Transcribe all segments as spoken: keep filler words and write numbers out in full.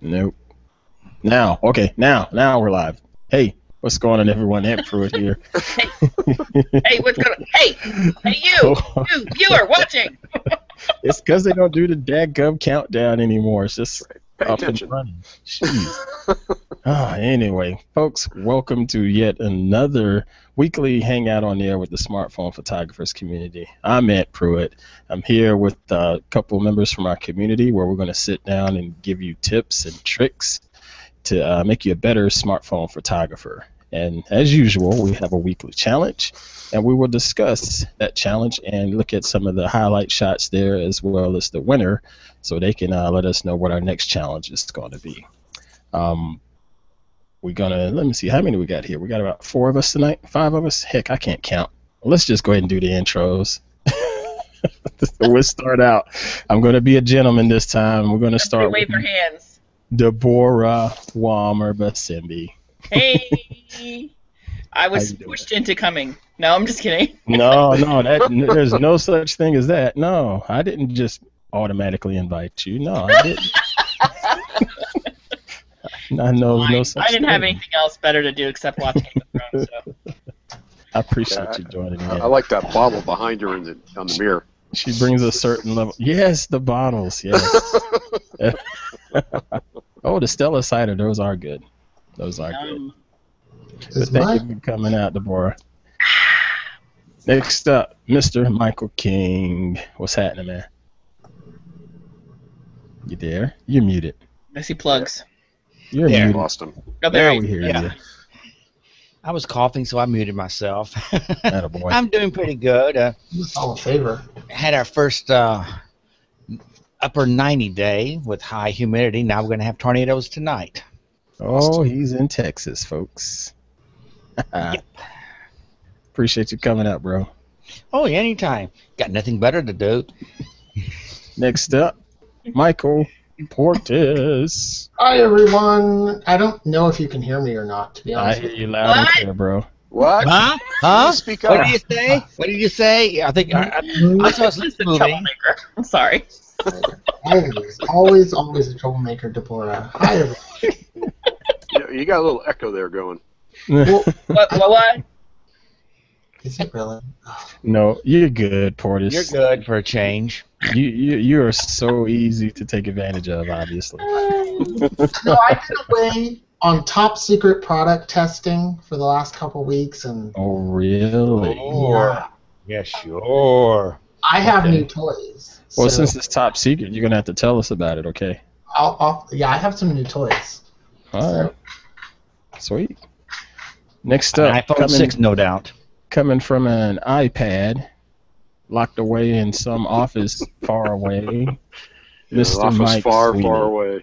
Nope. Now, okay, now, now we're live. Hey, what's going on, everyone? Ant Pruitt here. Hey. Hey, what's going on? Hey, hey, you, you, you are watching. It's because they don't do the dadgum countdown anymore. It's just right. up attention. and running. Jeez. Ah, anyway, folks, welcome to yet another weekly hangout on air with the Smartphone Photographers Community. I'm Ant Pruitt. I'm here with a couple members from our community where we're going to sit down and give you tips and tricks to uh, make you a better smartphone photographer. And as usual, we have a weekly challenge, and we will discuss that challenge and look at some of the highlight shots there as well as the winner, so they can uh, let us know what our next challenge is going to be. Um, we're going to, let me see, how many we got here? We got about four of us tonight, five of us? Heck, I can't count. Let's just go ahead and do the intros. We'll start out. I'm going to be a gentleman this time. We're going to start with wave your hands. Deborah Walmer Basimbi. Hey, I was pushed into coming. No, I'm just kidding. no, no, that, there's no such thing as that. No, I didn't just automatically invite you. No, I didn't. I know no such I didn't thing. have anything else better to do except watch Game of Thrones. So. I appreciate yeah, you joining me. I, I like that bottle behind her in the, on the mirror. She brings a certain level. Yes, the bottles. Yes. Oh, the Stella cider. Those are good. Those are um, good. But thank you for coming out, Deborah. Next up, Mister Michael King. What's happening, man? You there? You're muted. I see plugs. You're yeah, muted. Lost him. Oh, there we hear yeah. you. I was coughing, so I muted myself. Attaboy. I'm doing pretty good. Uh, All in favor. Had our first uh, upper ninety day with high humidity. Now we're going to have tornadoes tonight. Oh, he's in Texas, folks. Yep. Appreciate you coming out, bro. Oh, yeah, anytime. Got nothing better to do. Next up, Michael Portis. Hi, everyone. I don't know if you can hear me or not, to be honest. I hear you loud and clear, bro. What? Huh? Huh? Speak up. What did you say? What did you say? Yeah, I think I, I, I saw this movie. I'm sorry. always, always, always a troublemaker, Deborah. Hi, everyone. You got a little echo there going. Well, what, what, what? Is it really? No, you're good, Portis. You're good for a change. You you you are so easy to take advantage of, obviously. Um, no, I did away on top secret product testing for the last couple weeks, and oh really? Yeah, yeah sure. I have okay. new toys. Well, so since it's top secret, you're gonna have to tell us about it, okay? I'll, I'll yeah, I have some new toys. All right. Sweet. Next up, iPhone six, no doubt. Coming from an iPad, locked away in some office far away. Yeah, Mister Mike far, Sweeney. far away.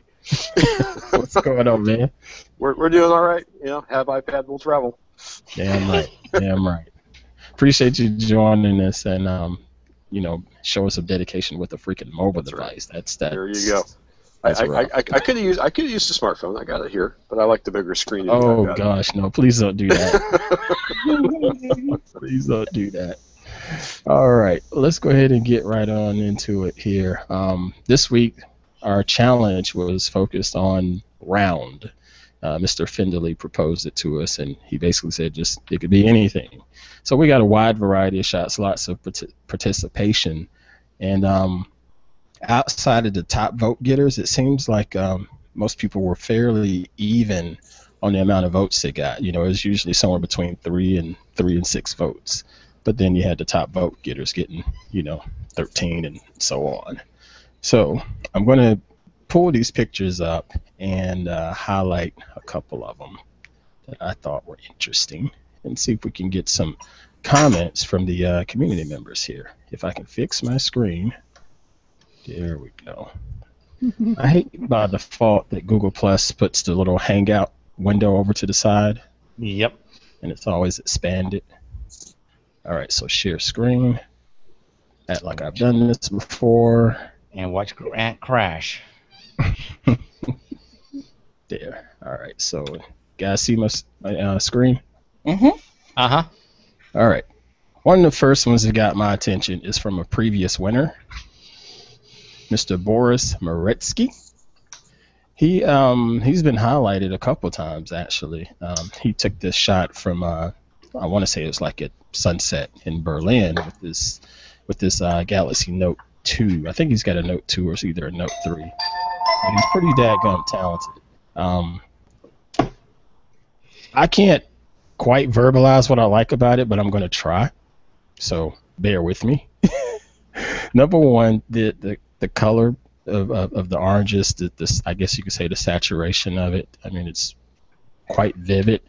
What's going on, man? We're we're doing all right. You know, have iPad, we'll travel. Damn right. Damn right. Appreciate you joining us, and um, you know, show us some dedication with a freaking mobile that's device. Right. That's that. There you go. I, I, I, I could have used I could have used a smartphone. I got it here, but I like the bigger screen. Oh gosh, it. no! Please don't do that. Please don't do that. All right, let's go ahead and get right on into it here. Um, this week, our challenge was focused on round. Uh, Mister Findley proposed it to us, and he basically said just it could be anything. So we got a wide variety of shots, lots of partic participation, and. Um, Outside of the top vote getters, it seems like um, most people were fairly even on the amount of votes they got. You know, it was usually somewhere between three and three and six votes. But then you had the top vote getters getting, you know, thirteen and so on. So I'm going to pull these pictures up and uh, highlight a couple of them that I thought were interesting and see if we can get some comments from the uh, community members here. If I can fix my screen. There we go. I hate by default that Google Plus puts the little hangout window over to the side. Yep. And it's always expanded. All right, so share screen. Act like I've done this before. And watch Grant crash. There. All right, so guys see my uh, screen? Mm-hmm. Uh-huh. All right. One of the first ones that got my attention is from a previous winner. Mister Boris Moretsky, He um he's been highlighted a couple times actually. Um, he took this shot from uh, I want to say it was like at sunset in Berlin with this with this uh, Galaxy Note two. I think he's got a Note two or it's either a Note three. So he's pretty dadgum talented. Um, I can't quite verbalize what I like about it, but I'm going to try. So bear with me. Number one, the the, the color of, of of the oranges, the this I guess you could say the saturation of it. I mean, it's quite vivid.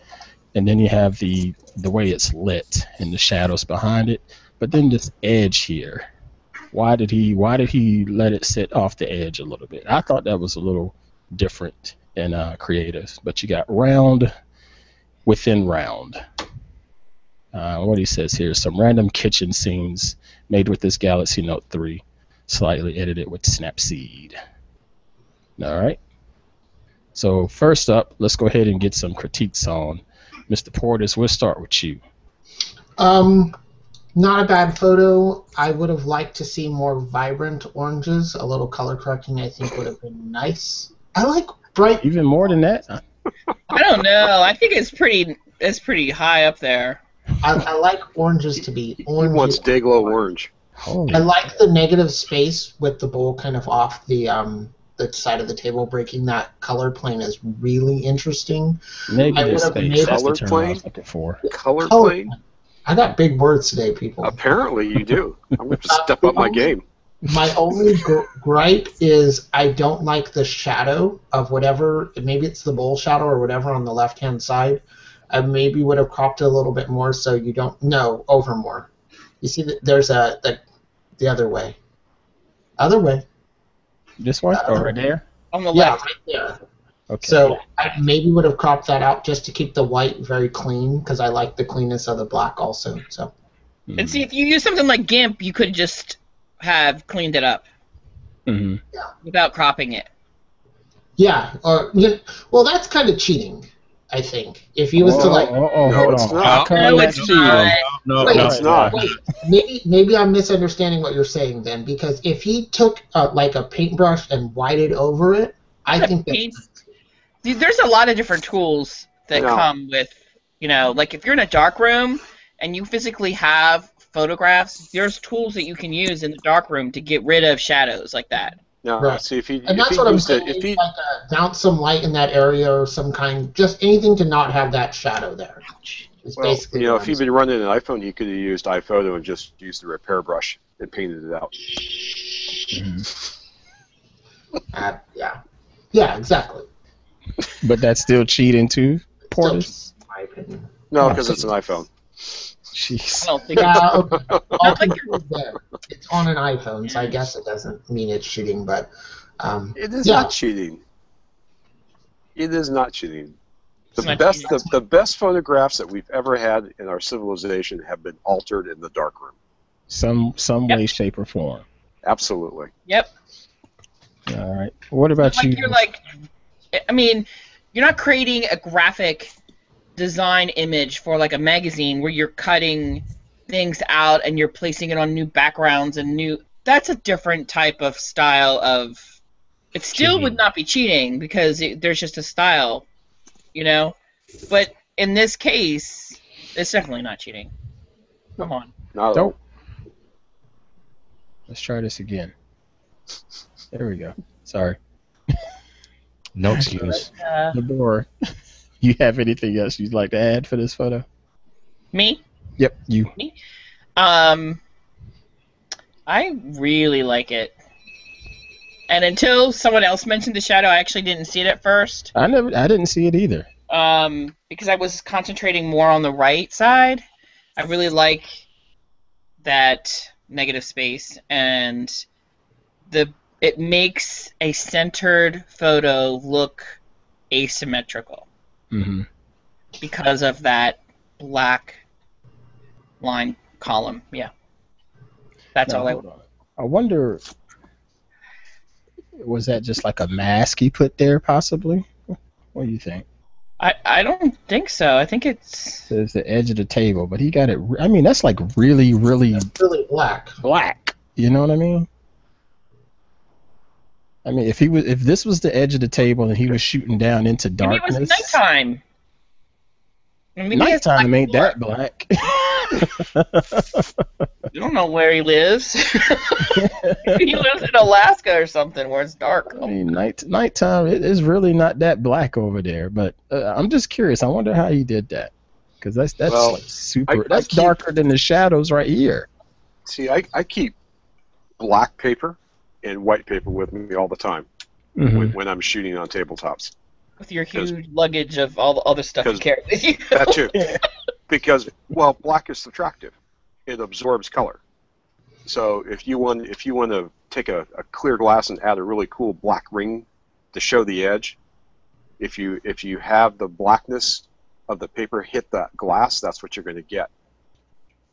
And then you have the the way it's lit and the shadows behind it. But then this edge here. Why did he why did he let it sit off the edge a little bit? I thought that was a little different and uh, creative. But you got round within round. Uh, what he says here is some random kitchen scenes made with this Galaxy Note three, slightly edited with Snapseed. All right. So first up, let's go ahead and get some critiques on. Mister Portis, we'll start with you. Um, not a bad photo. I would have liked to see more vibrant oranges. A little color correcting, I think, would have been nice. I like bright. Even more than that. Huh? I don't know. I think it's pretty. It's pretty high up there. I, I like oranges to be orange. He wants Dayglow orange. Holy I like the negative space with the bowl kind of off the um the side of the table, breaking that color plane is really interesting. Negative space. Color plane. Color, color plane. I got big words today, people. Apparently, you do. I'm going to step uh, up my game. My only gri gripe is I don't like the shadow of whatever. Maybe it's the bowl shadow or whatever on the left-hand side. I maybe would have cropped it a little bit more so you don't know over more. You see, that there's a the, the other way. Other way. This one uh, over there. On the yeah, left. Yeah, right there. Okay. So I maybe would have cropped that out just to keep the white very clean because I like the cleanness of the black also. So. Mm. And see, if you use something like GIMP, you could just have cleaned it up. Mm-hmm. Yeah. Without cropping it. Yeah. Or yeah, well, that's kind of cheating. I think if he was oh, to like, oh, oh, no, it's not. No, it's not. No, wait, no, it's not. Wait, maybe maybe I'm misunderstanding what you're saying then, because if he took uh, like a paintbrush and whited over it, I yeah, think that's... There's a lot of different tools that no. come with, you know, like if you're in a dark room and you physically have photographs, there's tools that you can use in the dark room to get rid of shadows like that. No, right. See if he, and if that's he what I'm saying. It, if he, like a, bounce some light in that area or some kind, just anything to not have that shadow there. It's well, basically you know, if he'd been running an iPhone, he could have used iPhoto and just used the repair brush and painted it out. Mm-hmm. uh, yeah, yeah, exactly. But that's still cheating too, Portis. No, because it's an iPhone. Jeez. I don't think yeah, it's, okay. It's on an iPhone, so I guess it doesn't mean it's cheating, but um, it is yeah. not cheating. It is not cheating. The it's best cheating. The, the best photographs that we've ever had in our civilization have been altered in the darkroom. Some some yep. way, shape, or form. Absolutely. Yep. All right. What about like you? You're like, I mean, you're not creating a graphic design image for like a magazine where you're cutting things out and you're placing it on new backgrounds and new. That's a different type of style of. It still cheating. Would not be cheating because it, there's just a style, you know. But in this case, it's definitely not cheating. Come on. No. Don't. Let's try this again. There we go. Sorry. No excuse. But, uh, the door. You have anything else you'd like to add for this photo? Me? Yep, you. Me? Um, I really like it. And until someone else mentioned the shadow, I actually didn't see it at first. I never, I didn't see it either. Um, because I was concentrating more on the right side. I really like that negative space, and the it makes a centered photo look asymmetrical. Mm-hmm. Because of that black line column, yeah. That's now, all I would. I wonder, was that just like a mask he put there, possibly? What do you think? I I don't think so. I think it's it's the edge of the table, but he got it. I mean, that's like really, really, really black. Black. You know what I mean? I mean, if he was, if this was the edge of the table and he was shooting down into darkness. Maybe it was nighttime. Maybe nighttime ain't that black. You don't know where he lives. He lives in Alaska or something where it's dark. I mean, night nighttime it is really not that black over there. But uh, I'm just curious. I wonder how he did that, because that's that's well, like super. I, that's I keep, darker than the shadows right here. See, I I keep black paper and white paper with me all the time mm-hmm. when, when I'm shooting on tabletops. With your huge luggage of all the other stuff you carry with you. That too. Because, well, black is subtractive. It absorbs color. So if you want, if you want to take a, a clear glass and add a really cool black ring to show the edge, if you if you have the blackness of the paper hit that glass, that's what you're going to get.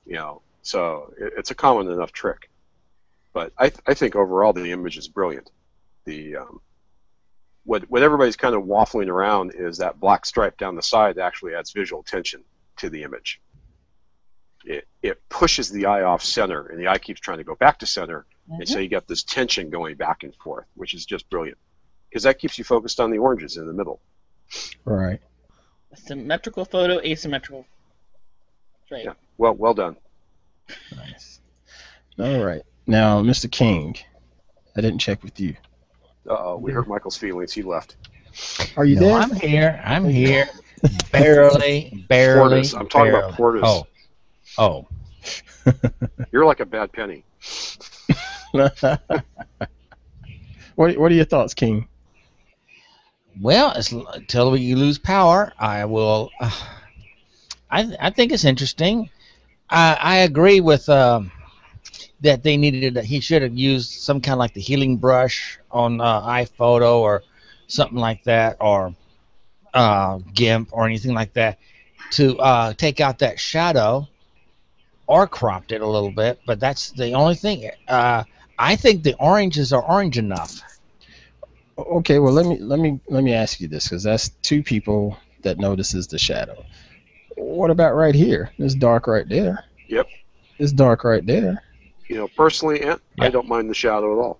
You know, so it, it's a common enough trick. But I th I think overall the image is brilliant. The um, What, what everybody's kind of waffling around is that black stripe down the side actually adds visual tension to the image. It, it pushes the eye off center, and the eye keeps trying to go back to center, mm-hmm. and so you got this tension going back and forth, which is just brilliant, because that keeps you focused on the oranges in the middle. Right. A symmetrical photo, asymmetrical. That's right. Yeah. Well, well done. Nice. All right. Now, Mister King, I didn't check with you. Uh-oh, we hurt Michael's feelings. He left. Are you no, there? I'm here. I'm here. barely, barely. Portis. I'm talking barely. about Portis. Oh. Oh. You're like a bad penny. what, what are your thoughts, King? Well, it's, until you lose power, I will... Uh, I, I think it's interesting. I, I agree with... Um, that they needed, that he should have used some kind of like the healing brush on uh, iPhoto or something like that, or uh, GIMP or anything like that, to uh, take out that shadow, or cropped it a little bit. But that's the only thing. Uh, I think the oranges are orange enough. Okay, well let me let me let me ask you this, because that's two people that notices the shadow. What about right here? It's dark right there. Yep. It's dark right there. You know, personally, Ant, yeah. I don't mind the shadow at all.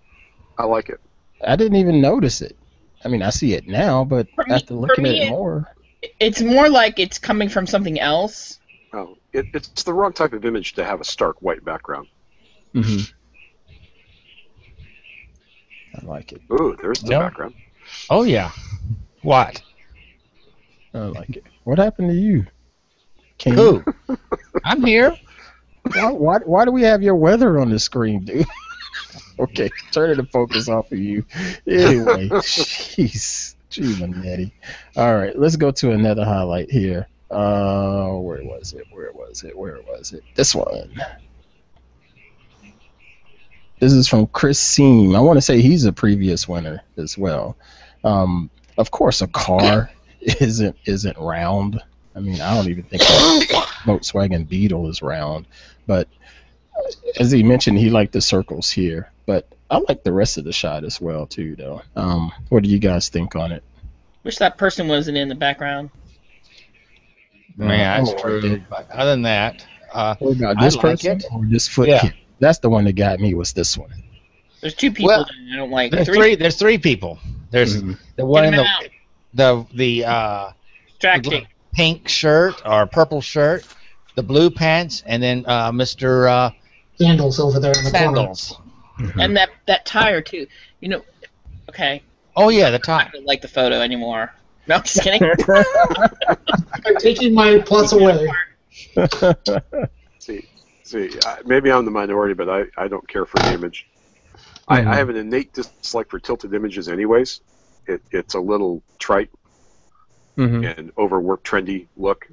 I like it. I didn't even notice it. I mean, I see it now, but for after me, looking at it, it more... It's more like it's coming from something else. Oh, it, it's the wrong type of image to have a stark white background. Mm-hmm. I like it. Ooh, there's the yep. background. Oh, yeah. What? I like it. What happened to you? Can Who? You? I'm here. Why, why, why do we have your weather on the screen, dude? Okay, turn the focus off of you. Anyway, jeez. Gee, Manetti. All right, let's go to another highlight here. Uh, where was it? Where was it? Where was it? This one. This is from Chris Seam. I want to say he's a previous winner as well. Um, of course, a car isn't isn't round. I mean, I don't even think that Volkswagen Beetle is round. But as he mentioned, he liked the circles here. But I like the rest of the shot as well, too, though. Um, what do you guys think on it? Wish that person wasn't in the background. Man, that's true. But other than that, uh, oh, no, this I person like or this foot? Yeah. That's the one that got me, was this one. There's two people well, that I don't like. There's three. three there's three people. There's mm-hmm. the one in the, the, the, uh, distracting. Pink shirt or purple shirt, the blue pants, and then uh, Mister Uh, Sandals over there in the Sandals. corner. Mm-hmm. And that, that tire, too. You know, okay. Oh, yeah, the tire. I don't like the photo anymore. No, I'm just kidding. I'm taking my plus away. see, see, maybe I'm the minority, but I, I don't care for the image. I, I have an innate dislike for tilted images anyways. It, it's a little trite. Mm-hmm. and overworked, trendy look,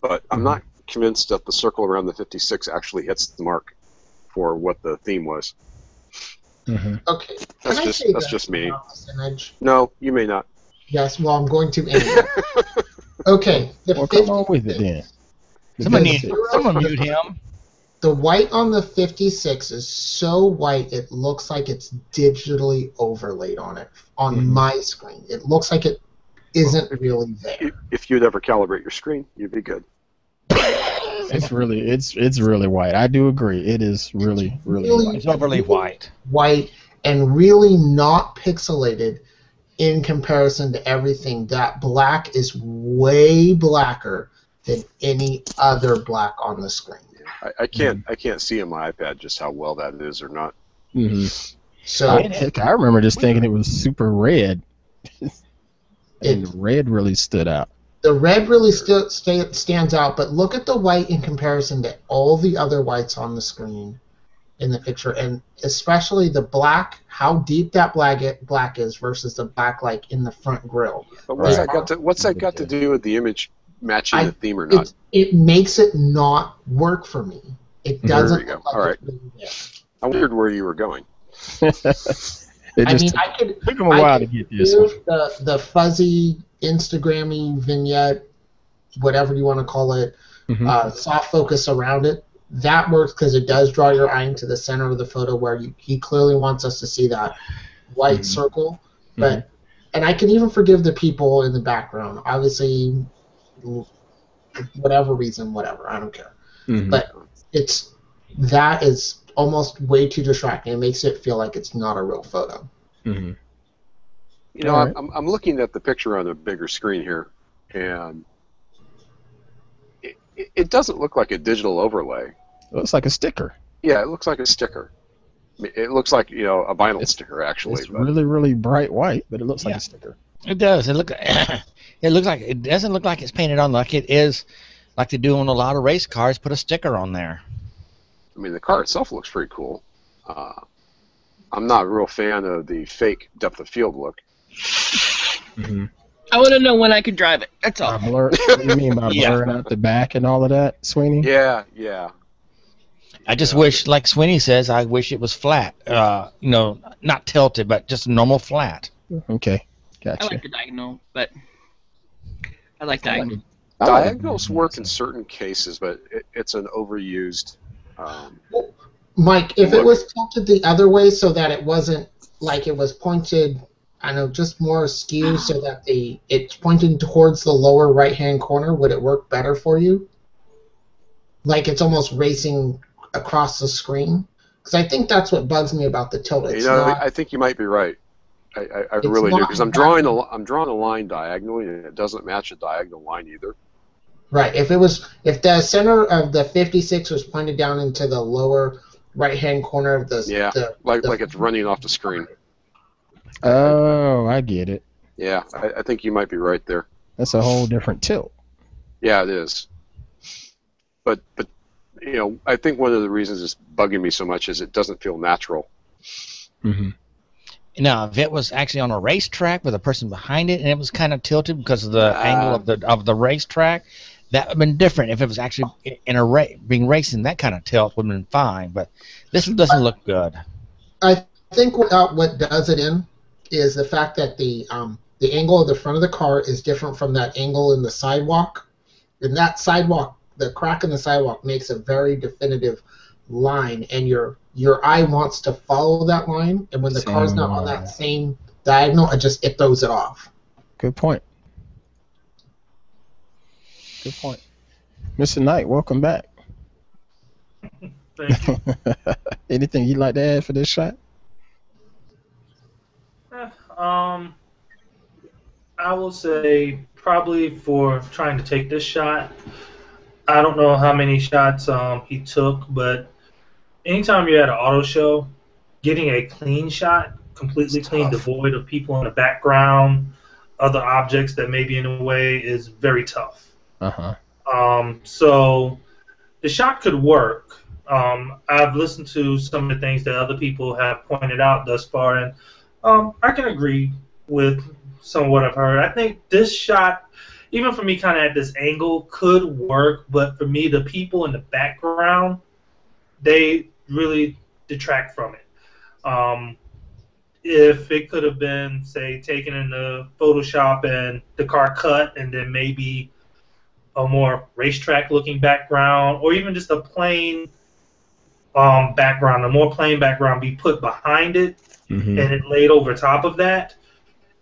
but I'm not convinced that the circle around the fifty-six actually hits the mark for what the theme was. Mm-hmm. Okay, that's Can just I that's that just me. No, you may not. Yes, well, I'm going to anyway. Okay, the well, come on with it then. Someone mute someone mute him. The white on the fifty-six is so white it looks like it's digitally overlaid on it on mm-hmm. my screen. It looks like it. Isn't really there. If you'd ever calibrate your screen, you'd be good. It's really, it's it's really white. I do agree. It is really, really, really white. It's overly white. White, and really not pixelated in comparison to everything. That black is way blacker than any other black on the screen. I, I can't mm-hmm. I can't see on my iPad just how well that is or not. Mm-hmm. So I, heck, I remember just thinking it was super red. And it, the red really stood out. The red really stu- st- stands out, but look at the white in comparison to all the other whites on the screen in the picture, and especially the black, how deep that black black is versus the black like in the front grille. But what's right. that got to, what's that got to do with the image matching I, the theme or not? It, it makes it not work for me. It doesn't look like all right. It's I wondered where you were going. It I mean, I could, took them a while to get this. The, the fuzzy, Instagram-y vignette, whatever you want to call it, mm-hmm. uh, soft focus around it, that works because it does draw your eye into the center of the photo where you, he clearly wants us to see that white mm-hmm. circle. But mm-hmm. And I can even forgive the people in the background. Obviously, whatever reason, whatever, I don't care. Mm-hmm. But it's that is... almost way too distracting. It makes it feel like it's not a real photo. Mm-hmm. You know, right. I'm I'm looking at the picture on a bigger screen here, and it, it doesn't look like a digital overlay. It looks like a sticker. Yeah, it looks like a sticker. It looks like, you know, a vinyl it's, sticker actually. It's but. really really bright white, but it looks yeah. like a sticker. It does. It look it looks like it doesn't look like it's painted on like it is, like they do on a lot of race cars. Put a sticker on there. I mean, the car itself looks pretty cool. Uh, I'm not a real fan of the fake depth of field look. Mm-hmm. I want to know when I could drive it. That's all. Uh, blur, what do you mean by yeah. blurring out the back and all of that, Sweeney? Yeah, yeah. I just yeah. wish, like Sweeney says, I wish it was flat. Uh, you know, not tilted, but just normal flat. Okay, gotcha. I like the diagonal, but I like diagonal. I like Diagonals work in certain cases, but it, it's an overused... Um, well, Mike, if it was tilted the other way so that it wasn't like it was pointed, I know, just more askew so that the it's pointed towards the lower right-hand corner, would it work better for you? Like it's almost racing across the screen? Because I think that's what bugs me about the tilt. It's you know, not, I think you might be right. I, I, I really do, because I'm drawing a, I'm drawing a line diagonally, and it doesn't match a diagonal line either. Right. If it was, if the center of the fifty-six was pointed down into the lower right-hand corner of the yeah, the, like the like it's running off the screen. Oh, I get it. Yeah, I, I think you might be right there. That's a whole different tilt. Yeah, it is. But but you know, I think one of the reasons it's bugging me so much is it doesn't feel natural. Mm-hmm. Now, if it was actually on a racetrack with a person behind it, and it was kind of tilted because of the uh, angle of the of the racetrack. That would have been different if it was actually in a ra- being racing. That kind of tilt would have been fine, but this doesn't look good. I think what, uh, what does it in is the fact that the um, the angle of the front of the car is different from that angle in the sidewalk, and that sidewalk, the crack in the sidewalk, makes a very definitive line, and your your eye wants to follow that line, and when the same car's not line. on that same diagonal, it just it throws it off. Good point. Good point. Mister Knight, welcome back. Thank you. Anything you'd like to add for this shot? Eh, um, I will say probably for trying to take this shot, I don't know how many shots um, he took, but anytime you're at an auto show, getting a clean shot, completely clean, devoid of people in the background, other objects that may be in the way is very tough. Uh-huh. Um, so the shot could work. Um, I've listened to some of the things that other people have pointed out thus far, and um, I can agree with some of what I've heard. I think this shot, even for me kind of at this angle, could work, but for me the people in the background, they really detract from it. Um, if it could have been, say, taken in the Photoshop and the car cut and then maybe a more racetrack-looking background, or even just a plain um, background, a more plain background be put behind it, mm-hmm. and it laid over top of that,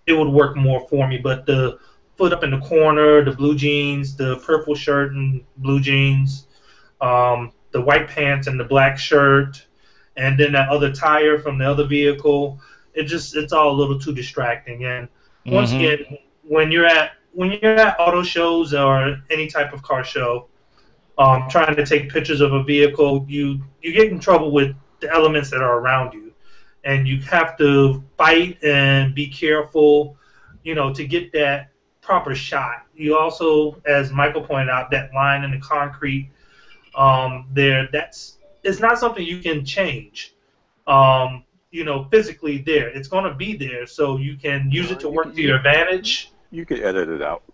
it would work more for me. But the foot up in the corner, the blue jeans, the purple shirt and blue jeans, um, the white pants and the black shirt, and then that other tire from the other vehicle. It just, it's all a little too distracting. And once mm-hmm. again, when you're at when you're at auto shows or any type of car show, um, trying to take pictures of a vehicle, you you get in trouble with the elements that are around you, and you have to fight and be careful, you know, to get that proper shot. You also, as Michael pointed out, that line in the concrete um, there, that's it's not something you can change. Um, you know, physically there. It's going to be there, so you can use it to work to your advantage. You can edit it out.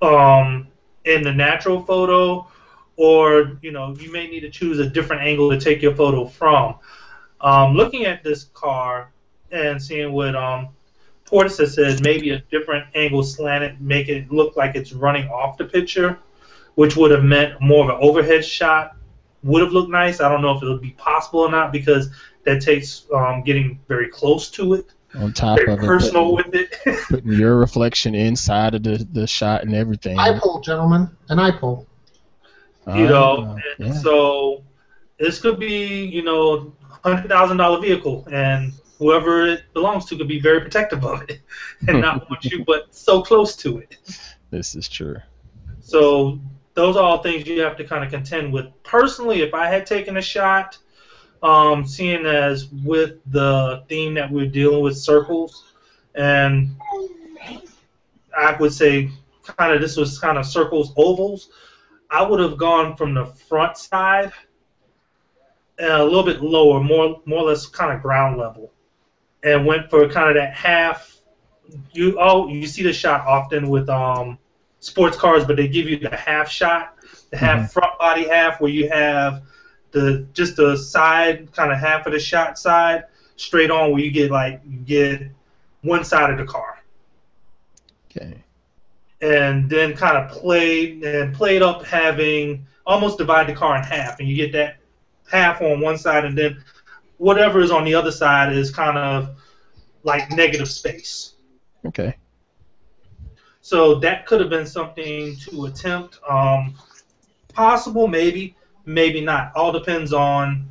Um, in the natural photo, or, you know, you may need to choose a different angle to take your photo from. Um, looking at this car and seeing what um, Portis has said, maybe a different angle slanted, make it look like it's running off the picture, which would have meant more of an overhead shot. Would have looked nice. I don't know if it would be possible or not, because that takes um, getting very close to it, on top very of it, personal putting, with it. Putting your reflection inside of the, the shot and everything. Eye pull, gentlemen. An eye pull. You know, uh, yeah. So this could be, you know, one hundred thousand dollar vehicle, and whoever it belongs to could be very protective of it and not want you, but so close to it. This is true. So those are all things you have to kind of contend with. Personally, if I had taken a shot, um, seeing as with the theme that we're dealing with, circles, and I would say kind of this was kind of circles, ovals, I would have gone from the front side a little bit lower, more more or less kind of ground level, and went for kind of that half. You oh you see the shot often with um sports cars, but they give you the half shot, the half mm-hmm. front body half, where you have the just the side kind of half of the shot side straight on, where you get like you get one side of the car. Okay. And then kind of played and played up having almost divide the car in half, and you get that half on one side, and then whatever is on the other side is kind of like negative space. Okay. So that could have been something to attempt. Um, possible, maybe, maybe not. All depends on,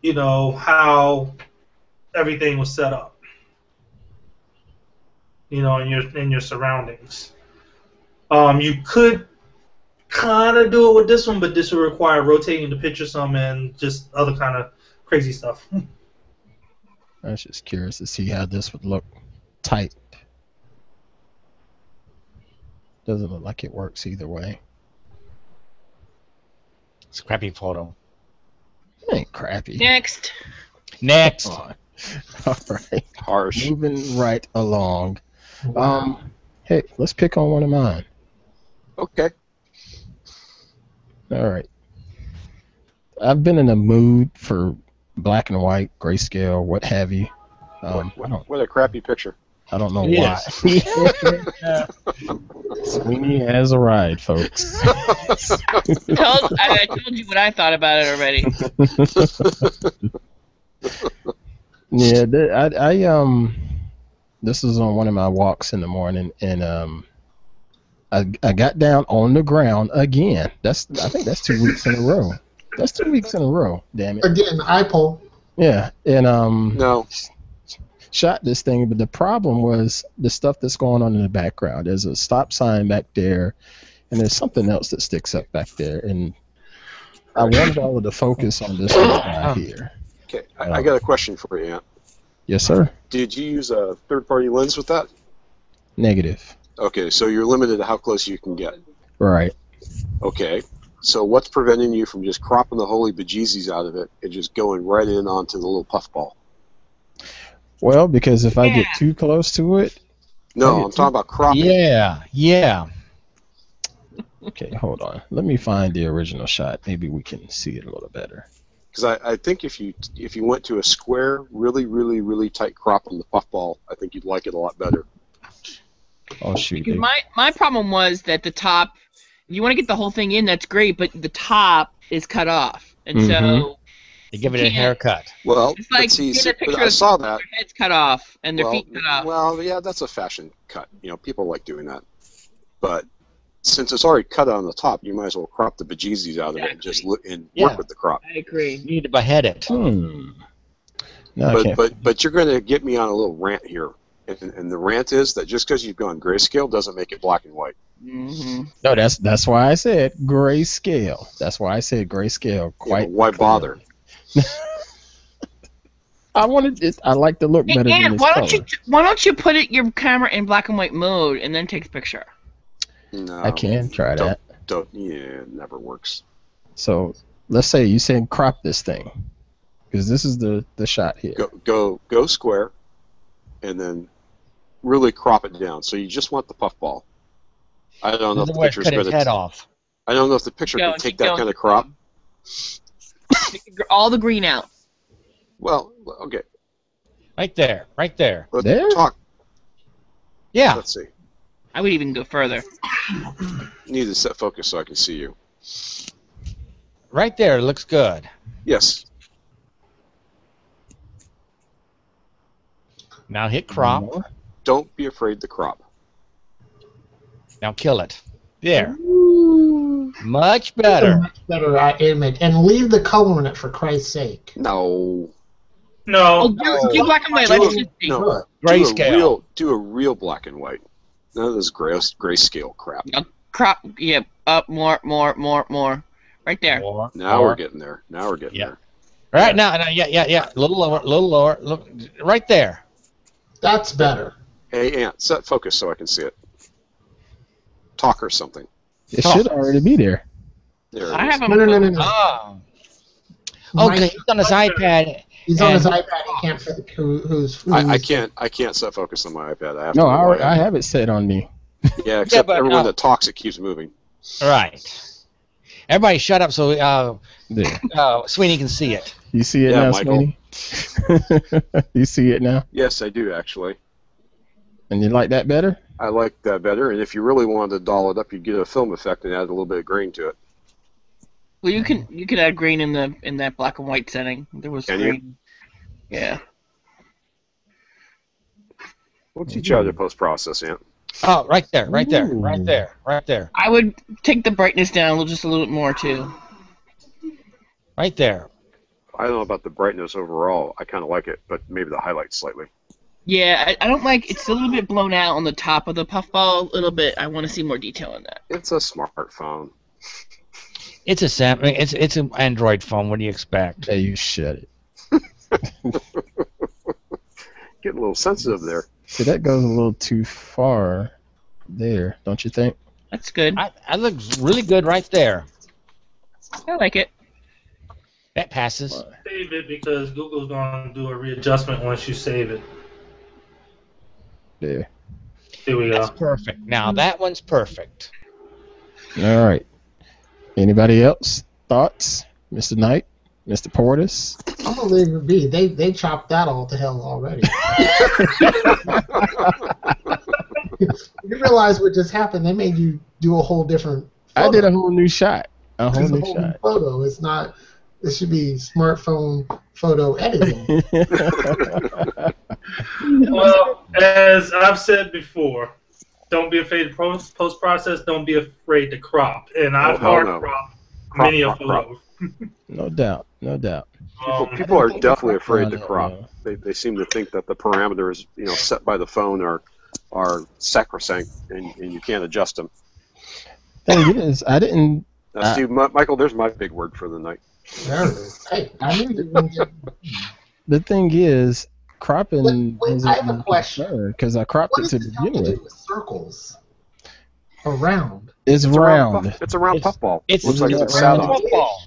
you know, how everything was set up, you know, in your in your surroundings. Um, you could kind of do it with this one, but this would require rotating the picture some and just other kind of crazy stuff. I was just curious to see how this would look tight. Doesn't look like it works either way. It's a crappy photo. It ain't crappy. Next. Next. Oh. All right. Harsh. Moving right along. Wow. Um, hey, let's pick on one of mine. Okay. All right. I've been in a mood for black and white, grayscale, what have you. Um, what, what, what a crappy picture. I don't know yes. why. Sweeney has arrived, folks. I, told, I, I told you what I thought about it already. Yeah, I, I um, this was on one of my walks in the morning, and um, I I got down on the ground again. That's I think that's two weeks in a row. That's two weeks in a row. Damn it. Again, eye pull. Yeah, and um. No. Shot this thing, but the problem was the stuff that's going on in the background. There's a stop sign back there, and there's something else that sticks up back there, and I wanted all of the focus on this guy here. Okay, I, um, I got a question for you, Ant. Yes, sir. Did you use a third-party lens with that? Negative. Okay, so you're limited to how close you can get. Right. Okay, so what's preventing you from just cropping the holy bejesus out of it and just going right in onto the little puffball? Well, because if yeah. I get too close to it... No, I'm talking about cropping. Yeah, yeah. Okay, hold on. Let me find the original shot. Maybe we can see it a little better. Because I, I think if you if you went to a square, really, really, really tight crop on the puffball, I think you'd like it a lot better. Oh, shoot. My, my problem was that the top... You want to get the whole thing in, that's great, but the top is cut off. And mm-hmm. so... They give it a haircut. Well, it's like see, see, I saw that. Their heads cut off and their well, feet cut off. Well, yeah, that's a fashion cut. You know, people like doing that. But since it's already cut on the top, you might as well crop the bejesus out of it and just look and yeah, work with the crop. I agree. You need to behead it. Hmm. No, but, but, but you're going to get me on a little rant here. And, and the rant is that just because you've gone grayscale doesn't make it black and white. Mm-hmm. No, that's that's why I said grayscale. That's why I said grayscale. Quite. Yeah, why bother? I wanted. It, I like the look better hey, than this why color. Don't you, why don't you put it your camera in black and white mode and then take a picture? No, I can try don't, that. Don't. Yeah, it never works. So let's say you saying crop this thing, because this is the the shot here. Go go go square, and then really crop it down. So you just want the puffball. I don't know if the picture is going to. I don't know if the picture can take that kind of crop. All the green out. Well, okay. Right there, right there. Let's there? Talk. Yeah. Let's see. I would even go further. Need to set focus so I can see you. Right there looks good. Yes. Now hit crop. Don't be afraid to crop. Now kill it. There. Ooh. Much better. Much better uh, image. And leave the color in it, for Christ's sake. No. No. Oh, do, do black and white. Do Let's a, just see. No. Grayscale. Do a, real, do a real black and white. None of this gray, grayscale crap. No, crop. Yep. Yeah, up more, more, more, more. Right there. More, now more. We're getting there. Now we're getting yeah. there. All right now. No, yeah, yeah, yeah. A little lower. A little lower. Look, right there. That's better. Hey, Ant, set focus so I can see it. Talk or something. It Talk. should already be there. There I have a no, no, no, no, no. Oh, okay, he's on his iPad. He's on his iPad. He can't. Who, who's? who's I, I can't. I can't set focus on my iPad. I have no, to I, I, I have it set on me. Yeah, except yeah, but, everyone uh, that talks, it keeps moving. Right. Everybody, shut up so uh, uh, Sweeney can see it. You see it yeah, now, Michael. Sweeney? You see it now? Yes, I do actually. And you like that better? I like that better, and if you really wanted to doll it up, you'd get a film effect and add a little bit of green to it. Well, you can you can add green in the in that black and white setting. There was can green. You? Yeah. We'll teach you how to post process, Ant. Oh, right there, right there, Ooh. right there, right there. I would take the brightness down a little, just a little bit more too. Right there. I don't know about the brightness overall. I kind of like it, but maybe the highlights slightly. Yeah, I, I don't like. It's a little bit blown out on the top of the puffball, a little bit. I want to see more detail in that. It's a smartphone. It's a Sam. It's it's an Android phone. What do you expect? Yeah, you shut it. Getting a little sensitive there. See, that goes a little too far there, don't you think? That's good. I, I look really good right there. I like it. That passes. Save it because Google's going to do a readjustment once you save it. There. Here we go. That's perfect. Now that one's perfect. All right. Anybody else? Thoughts? Mister Knight? Mister Portis? I'm gonna leave it be. They they chopped that all to hell already. You realize what just happened? They made you do a whole different. Photo. I did a whole new shot. A whole, new, a whole shot. new photo. It's not. It should be smartphone photo editing. Well, as I've said before, don't be afraid to post, post process. Don't be afraid to crop, and I've oh, hard no. cropped crop, many crop, a photo. No doubt, no doubt. People, um, people are definitely afraid to crop. Know. They they seem to think that the parameters you know set by the phone are are sacrosanct, and, and you can't adjust them. Thing is, I didn't. Now, I, see, my, Michael, there's my big word for the night. There it is. Hey, I knew you wouldn't get it. The thing is, cropping. Wait, wait, I have a question. Because I cropped what it to begin with. To do with circles around. It's, it's round. round. It's a round puffball. It looks like it's a round puffball.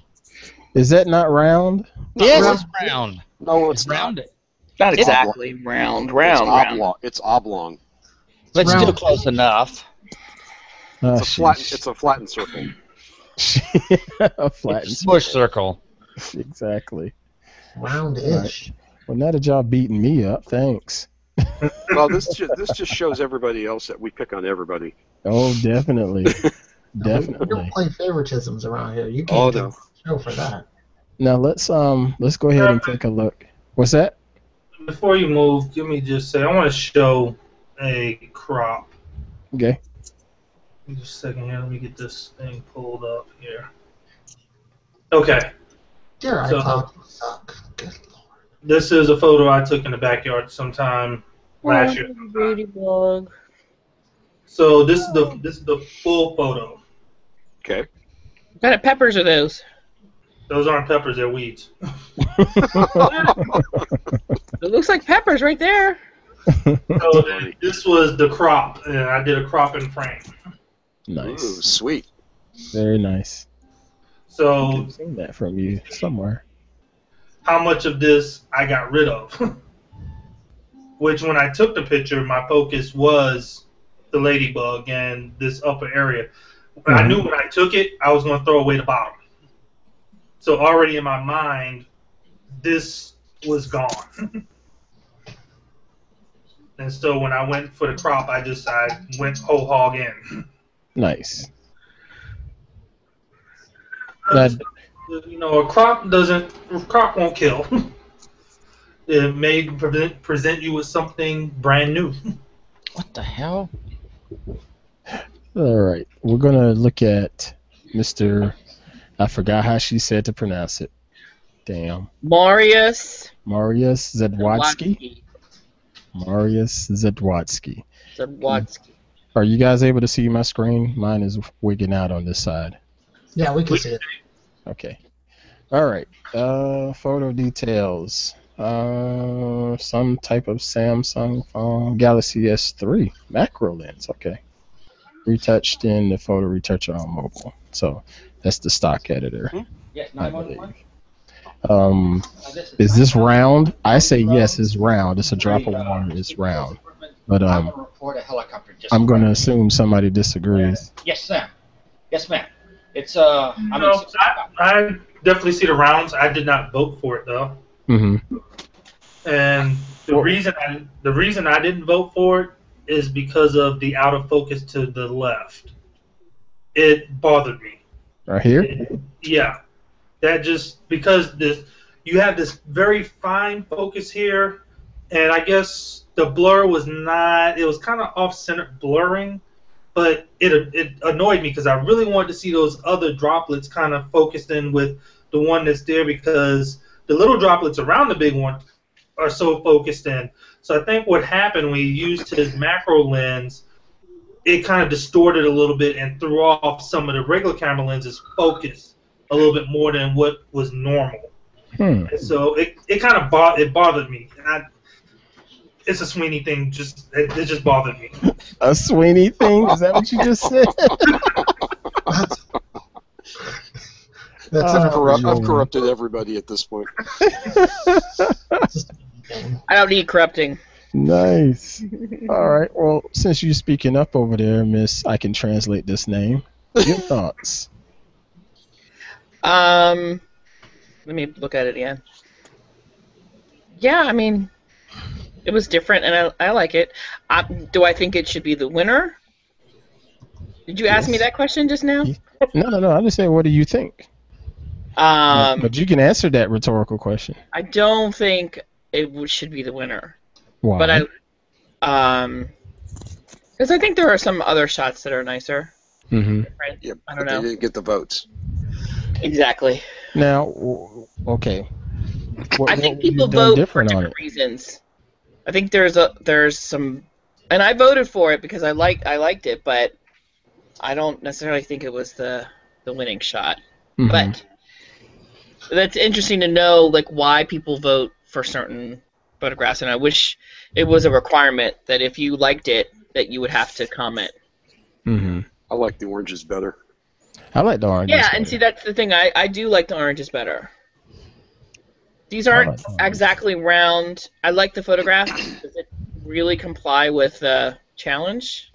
Is that not round? Not yes, round. it's round. No, it's, it's rounded. Not, not exactly oblong. round. Round. It's oblong. Round. It's oblong. It's Let's round. do close enough. Oh, it's, a flat, it's a flattened circle. A flat smush circle. Exactly. Round-ish. Right. Well, not a job beating me up. Thanks. Well, this just, this just shows everybody else that we pick on everybody. Oh, definitely. Definitely. We don't play favoritisms around here. You can't do a show for that. Now let's um let's go ahead and take a look. What's that? Before you move, let me just say I want to show a crop. Okay. Just a second here. Let me get this thing pulled up here. Okay. Dear iCloud, so, suck. Good Lord. This is a photo I took in the backyard sometime last year. Beauty blog. So this is the this is the full photo. Okay. What kind of peppers are those? Those aren't peppers. They're weeds. It looks like peppers right there. So this was the crop, and I did a crop and frame. Nice. Ooh, sweet. Very nice. So I've seen that from you somewhere. How much of this I got rid of? Which, when I took the picture, my focus was the ladybug and this upper area. But mm-hmm. I knew when I took it, I was going to throw away the bottom. So already in my mind, this was gone. And so when I went for the crop, I just I went whole hog in. Nice. That, you know, a crop doesn't a crop won't kill. It may present present you with something brand new. What the hell? All right, we're gonna look at Mister I forgot how she said to pronounce it. Damn. Marius. Marius Zdwatsky. Marius Zdwatsky. Zdwatsky. Are you guys able to see my screen? Mine is wigging out on this side. Yeah, we can see it. Okay. All right. Uh, photo details. Uh, some type of Samsung phone. Galaxy S three. Macro lens. Okay. Retouched in the photo retoucher on mobile. So that's the stock editor. Mm-hmm. Yeah, nine one one. Um, is this round? I say yes, it's round. It's a drop of water. It's round. But um, I'm going to assume somebody disagrees. Yes, Sam. Yes, ma'am. It's uh. I'm no, I, I definitely see the rounds. I did not vote for it though. Mm-hmm. And the well, reason I the reason I didn't vote for it is because of the out of focus to the left. It bothered me. Right here. It, yeah, that just because this you have this very fine focus here, and I guess the blur was not. It was kind of off center blurring. But it, it annoyed me because I really wanted to see those other droplets kind of focused in with the one that's there because the little droplets around the big one are so focused in. So I think what happened when he used his macro lens, it kind of distorted a little bit and threw off some of the regular camera lenses' focus a little bit more than what was normal. Hmm. And so it, it kind of bo it bothered me. And I, It's a Sweeney thing. Just it, it just bothered me. A Sweeney thing? Is that what you just said? That's uh, I've, corrupt, I've corrupted everybody at this point. I don't need corrupting. Nice. All right. Well, since you're speaking up over there, Miss, I can translate this name. Your thoughts? Um, let me look at it again. Yeah, I mean. It was different, and I, I like it. I, do I think it should be the winner? Did you ask yes. me that question just now? No, no, no. I'm just saying, what do you think? Um, but you can answer that rhetorical question. I don't think it should be the winner. Why? But I, um, because I think there are some other shots that are nicer. Mm-hmm. Right? Yep. I don't but know. They didn't get the votes. Exactly. Now, okay. What, I think people vote for different reasons. I think there's a there's some, and I voted for it because I liked I liked it, but I don't necessarily think it was the the winning shot. Mm-hmm. But that's interesting to know, like why people vote for certain photographs, and I wish it was a requirement that if you liked it, that you would have to comment. Mm-hmm. I like the oranges better. I like the oranges. Yeah, and better. See that's the thing. I I do like the oranges better. These aren't exactly round. I like the photograph. Does it really comply with the challenge?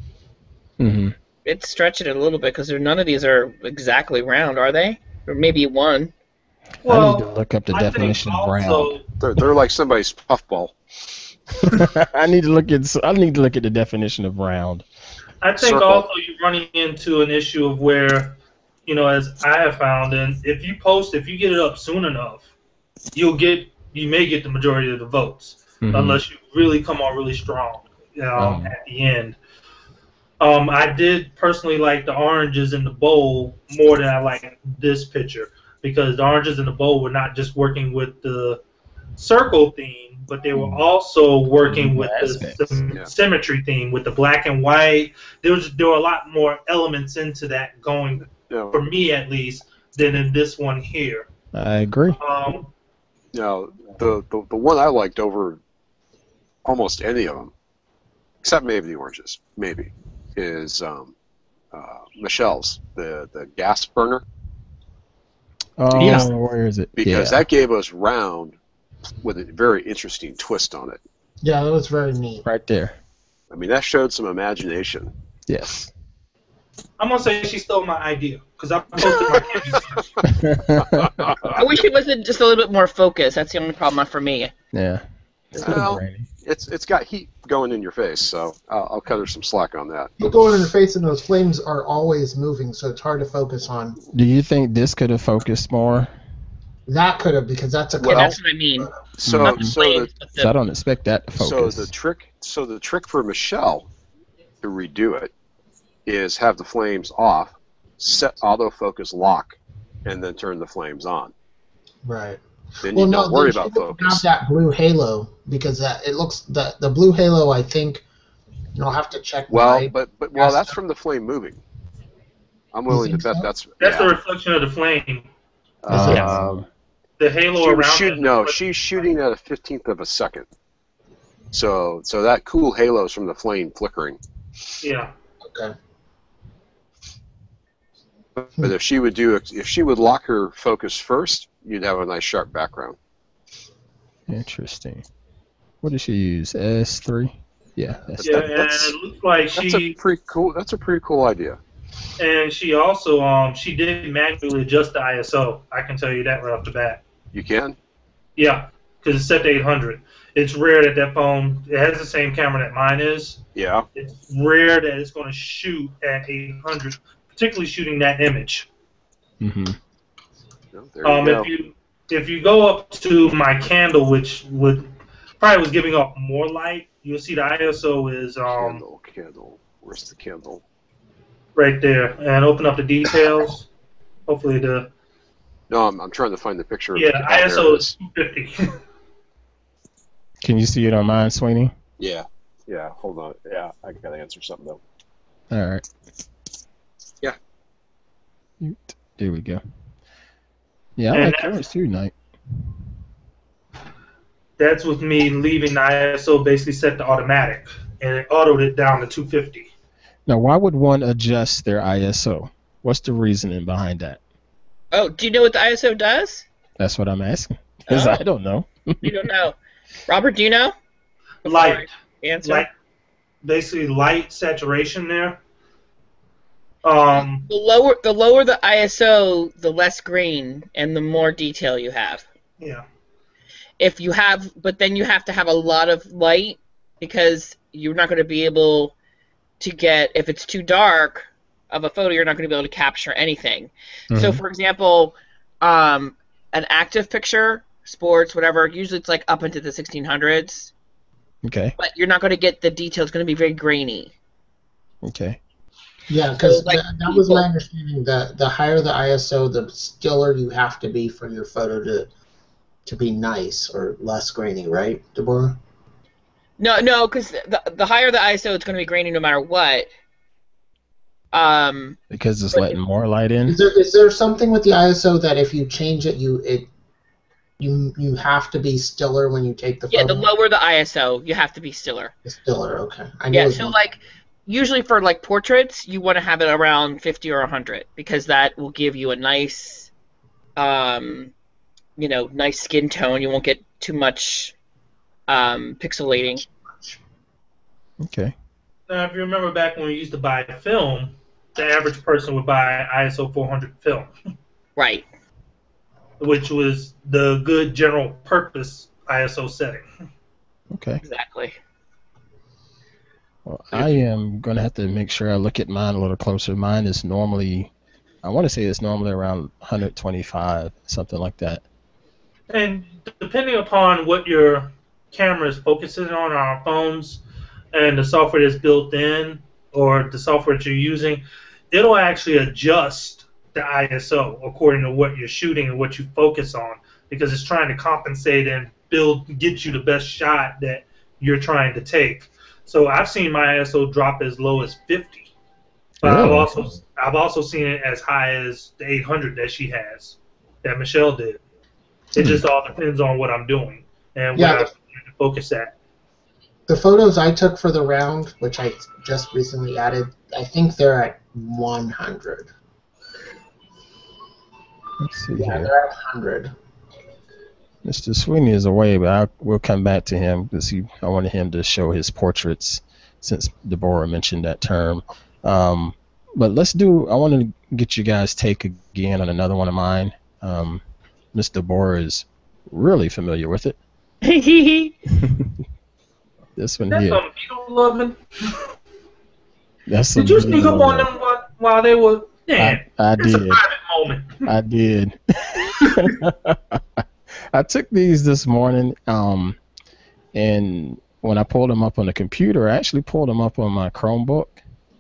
Mm-hmm. It stretched it a little bit because none of these are exactly round, are they? Or maybe one. Well, I need to look up the I definition of round. They're, they're like somebody's puffball. I need to look at. I need to look at the definition of round. I think Circle. Also you're running into an issue of where, you know, as I have found, and if you post, if you get it up soon enough. You'll get, you may get the majority of the votes, mm-hmm. unless you really come on really strong um, um. at the end. Um, I did personally like the oranges in the bowl more than I like this picture, because the oranges in the bowl were not just working with the circle theme, but they were also working with the, the yeah. symmetry theme, with the black and white. There was there were a lot more elements into that going, yeah. for me at least, than in this one here. I agree. Um, yeah, the, the the one I liked over almost any of them, except maybe the oranges, maybe, is um, uh, Michelle's, the, the gas burner. Oh, yeah. Where is it? Because yeah. that gave us round with a very interesting twist on it. Yeah, that was very neat. Right there. I mean, that showed some imagination. Yes. I'm going to say she stole my idea, because I posted my idea. I wish it wasn't just a little bit more focused. That's the only problem for me. Yeah. It's well, it's it's got heat going in your face, so I'll, I'll cut her some slack on that. Heat going in your face, and those flames are always moving, so it's hard to focus on. Do you think this could have focused more? That could have, because that's a well, yeah, that's what I mean. So, Not the so, flames, the, the, so I don't expect that to focus. So the trick, so the trick for Michelle to redo it is have the flames off, set autofocus lock, and then turn the flames on. Right. Then well, you don't no, worry about focus. Not that blue halo, because that it looks the the blue halo. I think you'll have to check. Well, but but well, that's from the flame moving. I'm willing to bet so? that's that's yeah. the reflection of the flame. Um, the halo she, around. Shoot, no, she's shooting at a fifteenth of a second. So so that cool halo is from the flame flickering. Yeah. Okay. But, but if she would do if she would lock her focus first, you'd have a nice sharp background. Interesting. What did she use? S three? Yeah. S three. Yeah, and it looks like that's she. That's a pretty cool. That's a pretty cool idea. And she also, um, she did manually adjust the I S O. I can tell you that right off the bat. You can. Yeah, because it's set to eight hundred. It's rare that that phone. It has the same camera that mine is. Yeah. It's rare that it's going to shoot at eight hundred, particularly shooting that image. Mm-hmm. There you um, go. If you if you go up to my candle, which would probably was giving off more light, you'll see the I S O is um candle candle. Where's the candle? Right there, and open up the details. Hopefully the. No, I'm I'm trying to find the picture. Yeah, the I S O is two fifty. Can you see it on mine, Sweeney? Yeah, yeah. Hold on. Yeah, I gotta answer something though. All right. Yeah. There we go. Yeah, I like yours too, Knight. That's with me leaving the I S O basically set to automatic, and it autoed it down to two fifty. Now, why would one adjust their I S O? What's the reasoning behind that? Oh, do you know what the I S O does? That's what I'm asking, because oh. I don't know. You don't know. Robert, do you know? Light. Answer. Light. Basically, light saturation there. Um, the lower the lower the I S O, the less green and the more detail you have. Yeah. If you have, but then you have to have a lot of light, because you're not going to be able to get, if it's too dark of a photo, you're not going to be able to capture anything. Mm-hmm. So, for example, um, an active picture, sports, whatever, usually it's like up into the sixteen hundreds. Okay. But you're not going to get the detail. It's going to be very grainy. Okay. Yeah, because so, like, that, that was my understanding. That the higher the I S O, the stiller you have to be for your photo to to be nice or less grainy, right, Deborah? No, no, because the the higher the I S O, it's going to be grainy no matter what. Um, because it's letting more light in. Is there is there something with the I S O that if you change it, you it you you have to be stiller when you take the photo? Yeah, the lower the I S O, you have to be stiller. The stiller, okay. I know yeah, so like. Usually for like portraits, you want to have it around fifty or a hundred, because that will give you a nice, um, you know, nice skin tone. You won't get too much um, pixelating. Okay. Now, if you remember back when we used to buy film, the average person would buy I S O four hundred film. Right. Which was the good general purpose I S O setting. Okay. Exactly. Well, I am going to have to make sure I look at mine a little closer. Mine is normally, I want to say it's normally around one twenty-five, something like that. And depending upon what your camera is focusing on, our phones, and the software that's built in, or the software that you're using, it'll actually adjust the I S O according to what you're shooting and what you focus on, because it's trying to compensate and build, get you the best shot that you're trying to take. So I've seen my I S O drop as low as fifty. But oh. I've also I've also seen it as high as the eight hundred that she has, that Michelle did. It hmm. just all depends on what I'm doing and what yeah, I'm trying to focus at. The photos I took for the round, which I just recently added, I think they're at one hundred. Let's see yeah, here. They're at one hundred. Mister Sweeney is away, but I, we'll come back to him because he, I wanted him to show his portraits since Deborah mentioned that term. Um, but let's do, I want to get you guys' take again on another one of mine. Um, Miss Deborah is really familiar with it. This one That's here. That's some beetle loving. That's did you sneak up on them while, while they were, yeah, I, I it's did. a private moment. I did. I took these this morning, um, and when I pulled them up on the computer, I actually pulled them up on my Chromebook.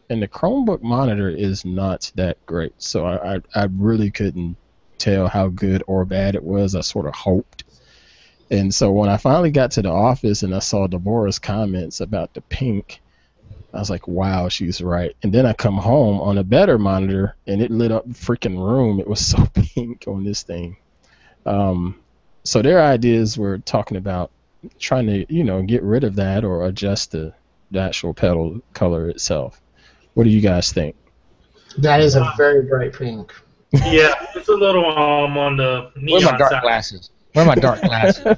And the Chromebook monitor is not that great, so I, I, I really couldn't tell how good or bad it was. I sort of hoped. And so when I finally got to the office and I saw Deborah's comments about the pink, I was like, wow, she's right. And then I come home on a better monitor, and it lit up the freaking room. It was so pink on this thing. Um, so their ideas were talking about trying to, you know, get rid of that or adjust the, the actual petal color itself. What do you guys think? That is a very bright pink. Yeah, it's a little um on the neon Where are my dark side? glasses? Where are my dark glasses?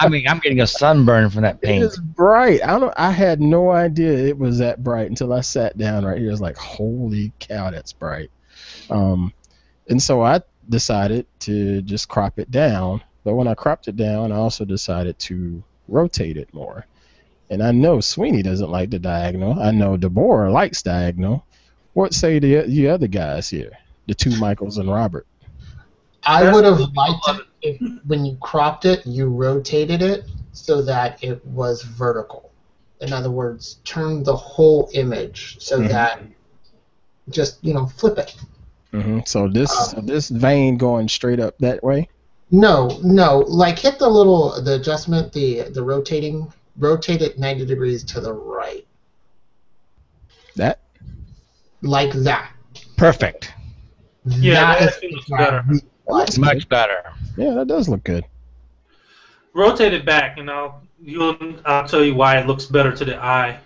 I mean, I'm getting a sunburn from that pink. It's bright. I don't. I had no idea it was that bright until I sat down right here. It's like, holy cow, that's bright. Um, and so I decided to just crop it down. But when I cropped it down, I also decided to rotate it more. And I know Sweeney doesn't like the diagonal. I know Deborah likes diagonal. What say the, the other guys here, the two Michaels and Robert? I would have liked it if when you cropped it, you rotated it so that it was vertical. In other words, turn the whole image so mm-hmm. that just, you know, flip it. Mm-hmm. So this um, this vein going straight up that way? No, no. Like hit the little, the adjustment, the, the rotating rotate it ninety degrees to the right. That? Like that. Perfect. Yeah, that looks better. That's much better. Yeah, that does look good. Rotate it back, and I'll, you'll, I'll tell you why it looks better to the eye.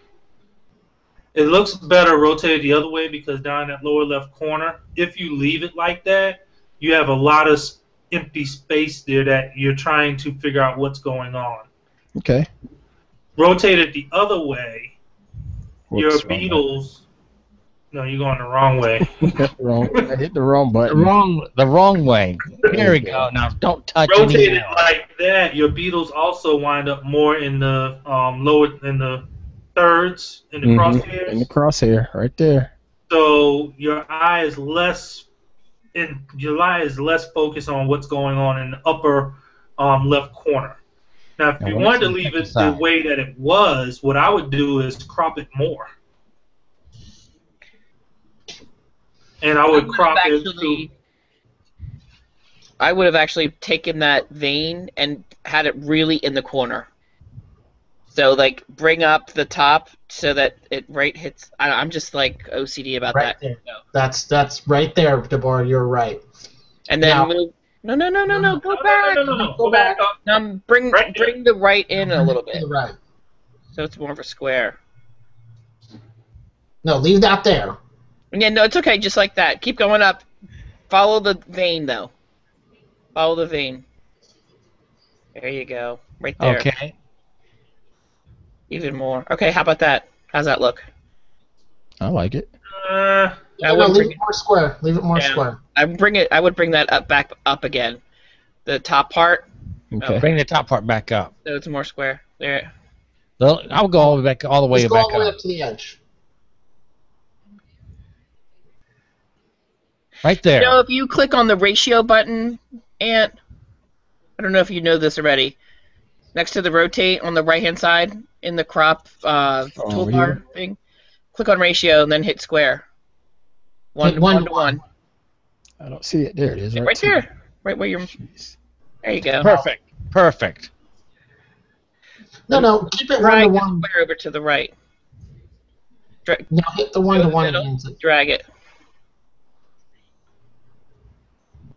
It looks better rotated the other way because down that lower left corner, if you leave it like that, you have a lot of empty space there that you're trying to figure out what's going on. Okay. Rotate it the other way. Whoops, your beetles. No, you're going the wrong way. wrong. I hit the wrong button. The wrong, the wrong way. There we go. Now don't touch. Rotate it like that. Your beetles also wind up more in the um, lower, in the thirds, in the mm-hmm. crosshairs. In the crosshair, right there. So your eye is less, in your eye is less focused on what's going on in the upper um, left corner. Now, if you wanted to leave it the way that it was, what I would do is crop it more. And I would crop it to... I would have actually taken that vein and had it really in the corner. So, like, bring up the top so that it right hits... I, I'm just, like, O C D about that. There. No. That's that's right there, Deborah. You're right. And then... Now, move No, no, no, no, no. Go no, back. No, no, no, no. Go, Go back. back. Um, bring right bring the right in a little bit. Right. So it's more of a square. No, leave that there. Yeah, no, it's okay. Just like that. Keep going up. Follow the vein, though. Follow the vein. There you go. Right there. Okay. Even more. Okay, how about that? How's that look? I like it. Uh... I no, leave it, it more square. Leave it more yeah. square. I bring it. I would bring that up back up again. The top part. Okay. Oh, bring the top part back up. So it's more square. There. Well, I'll go all the way back all the way Let's back go all the way up. up to the edge. Right there. You know, if you click on the ratio button, Ant, I don't know if you know this already. Next to the rotate on the right hand side in the crop uh, toolbar thing. Click on ratio and then hit square. One to one, one to one. I don't see it. There it is. Right, right there. there. Right where you're. Jeez. There you go. Perfect. Perfect. No, no. Keep it drag one to one. Square over to the right. Dra no, hit the one to one. Middle, drag it. I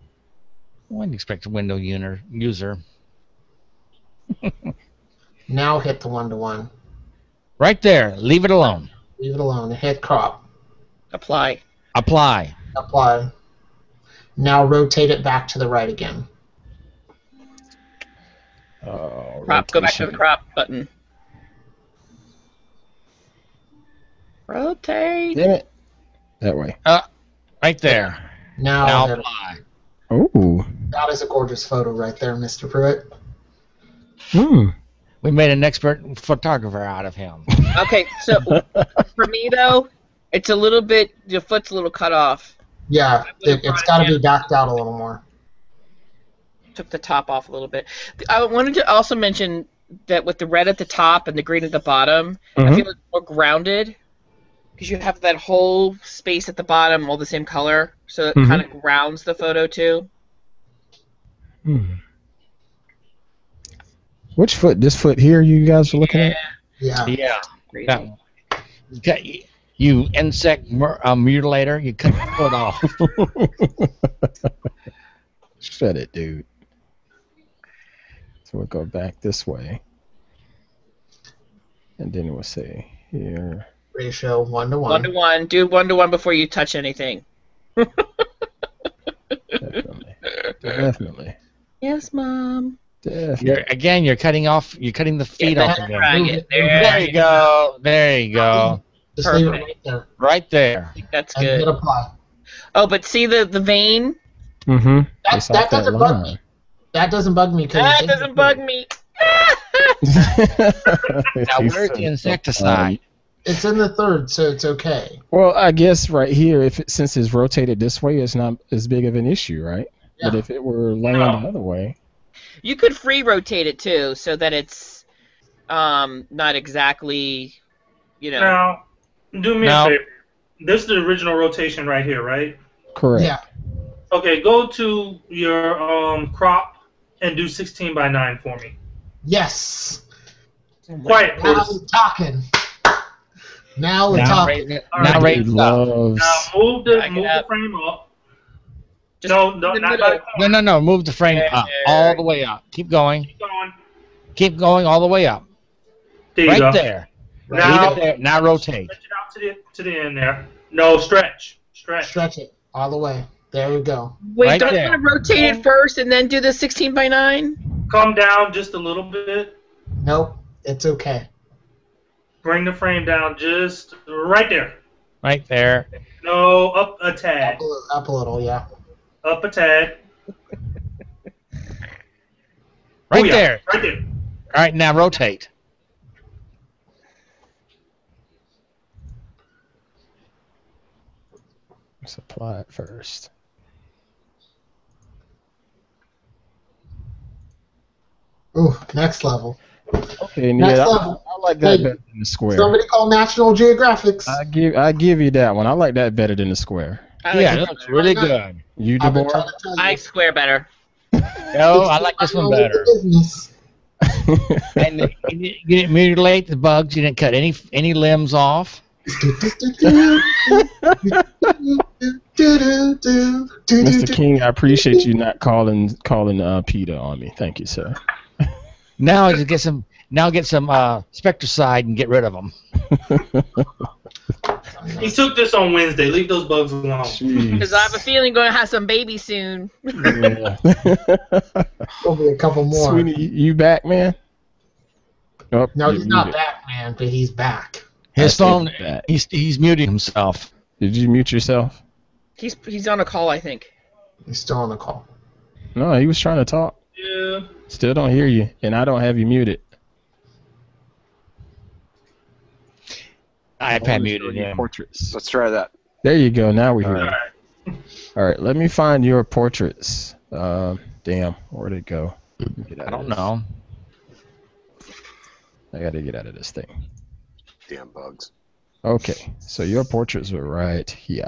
wouldn't expect a window user. Now hit the one to one. Right there. Leave it alone. Leave it alone. Hit crop. Apply. Apply. Apply. Now rotate it back to the right again. Oh, crop. Rotation. Go back to the crop button. Rotate. Did it. That way. Uh, right there. Now, now apply. Oh. That is a gorgeous photo right there, Mister Pruitt. Hmm. We made an expert photographer out of him. Okay, so for me though, it's a little bit, your foot's a little cut off. Yeah, it, it's got to be backed out a little more. Took the top off a little bit. I wanted to also mention that with the red at the top and the green at the bottom, mm-hmm. I feel it's more grounded because you have that whole space at the bottom all the same color, so it mm-hmm. kind of grounds the photo too. Hmm. Which foot? This foot here you guys are looking at? Yeah. Yeah. Yeah. That, you insect mur uh, mutilator, you cut your foot off. Shut it, dude. So we'll go back this way. And then we'll see here. Ratio one to one. One to one. Do one to one before you touch anything. Definitely. Definitely. Yes, Mom. You're, again, you're cutting off. You're cutting the feet yeah, off again. Right, there, there you go. There you go. Just leave it right there. Right there. I think that's and good. Apply. Oh, but see the the vein. Mm-hmm. That, that doesn't that bug me. That doesn't bug me. That doesn't bug me. Now where's the insecticide? It's in the third, so it's okay. Well, I guess right here, if it, since it's rotated this way, it's not as big of an issue, right? Yeah. But if it were laying no. the other way. You could free rotate it too, so that it's um, not exactly, you know. Now, do me now. a favor. This is the original rotation right here, right? Correct. Yeah. Okay, go to your um, crop and do sixteen by nine for me. Yes. Quiet. Now we're talking. Now we're now talking. Right, now, right, right, now move the move the frame up. Just no, no, not not no, no, no. Move the frame up, all the way up. Keep going. Keep going. Keep going all the way up. There you right go. There. Right. Now, leave it there. Now rotate. Stretch it out to the, to the end there. No, stretch. Stretch. Stretch it all the way. There you go. Wait, right don't you want to rotate it first and then do the sixteen by nine? Come down just a little bit. Nope, it's okay. Bring the frame down just right there. Right there. No, up a tad. Up a, up a little, yeah. Up a tad. Right oh, yeah. there. Right there. All right, now rotate. Let's apply it first. Ooh, next level. Okay, next yeah, level. I, I like that hey, better than the square. Somebody call National Geographic. I give, I give you that one. I like that better than the square. I yeah, like that's really good. good. You, Deborah? I square better. No, I like this one better. And the, you, you didn't mutilate the bugs. You didn't cut any any limbs off. Mister King, I appreciate you not calling calling uh, PETA on me. Thank you, sir. Now I just get some. Now get some uh, spectricide and get rid of them. He took this on Wednesday. Leave those bugs alone. Because I have a feeling going to have some babies soon. Yeah. Probably a couple more. Sweeney, you back, man? Oh, no, he's not back, man, but he's back. His phone, he's, he's muting himself. Did you mute yourself? He's, he's on a call, I think. He's still on a call. No, he was trying to talk. Yeah. Still don't hear you, and I don't have you muted. iPad muted yeah. Portraits. Let's try that. There you go. Now we hear. All right. All right. Let me find your portraits. Uh, damn. Where'd it go? I don't know. I got to get out of this thing. Damn bugs. Okay, so your portraits are right here.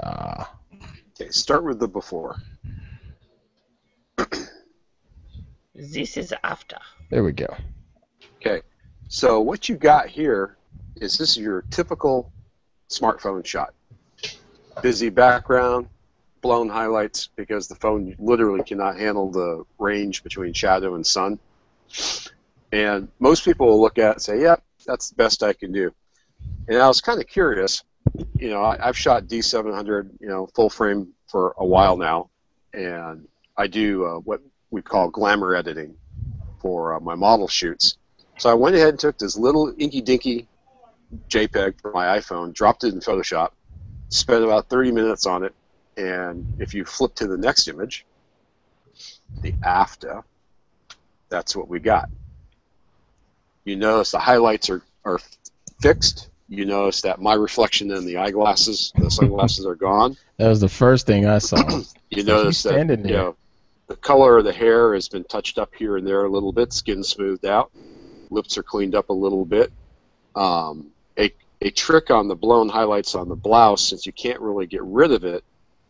Okay, start with the before. This is after. There we go. Okay, so what you got here is this is your typical smartphone shot. Busy background, blown highlights because the phone literally cannot handle the range between shadow and sun. And most people will look at it and say, yeah, that's the best I can do. And I was kind of curious. You know, I, I've shot D seven hundred, you know, full frame for a while now, and I do uh, what we call glamour editing for uh, my model shoots. So I went ahead and took this little inky-dinky JPEG from my iPhone, dropped it in Photoshop, spent about thirty minutes on it, and if you flip to the next image, the after, that's what we got. You notice the highlights are, are fixed. You notice that my reflection in the eyeglasses, the sunglasses are gone. That was the first thing I saw. You notice that you know, the color of the hair has been touched up here and there a little bit, skin smoothed out, lips are cleaned up a little bit. Um, a, a trick on the blown highlights on the blouse, since you can't really get rid of it,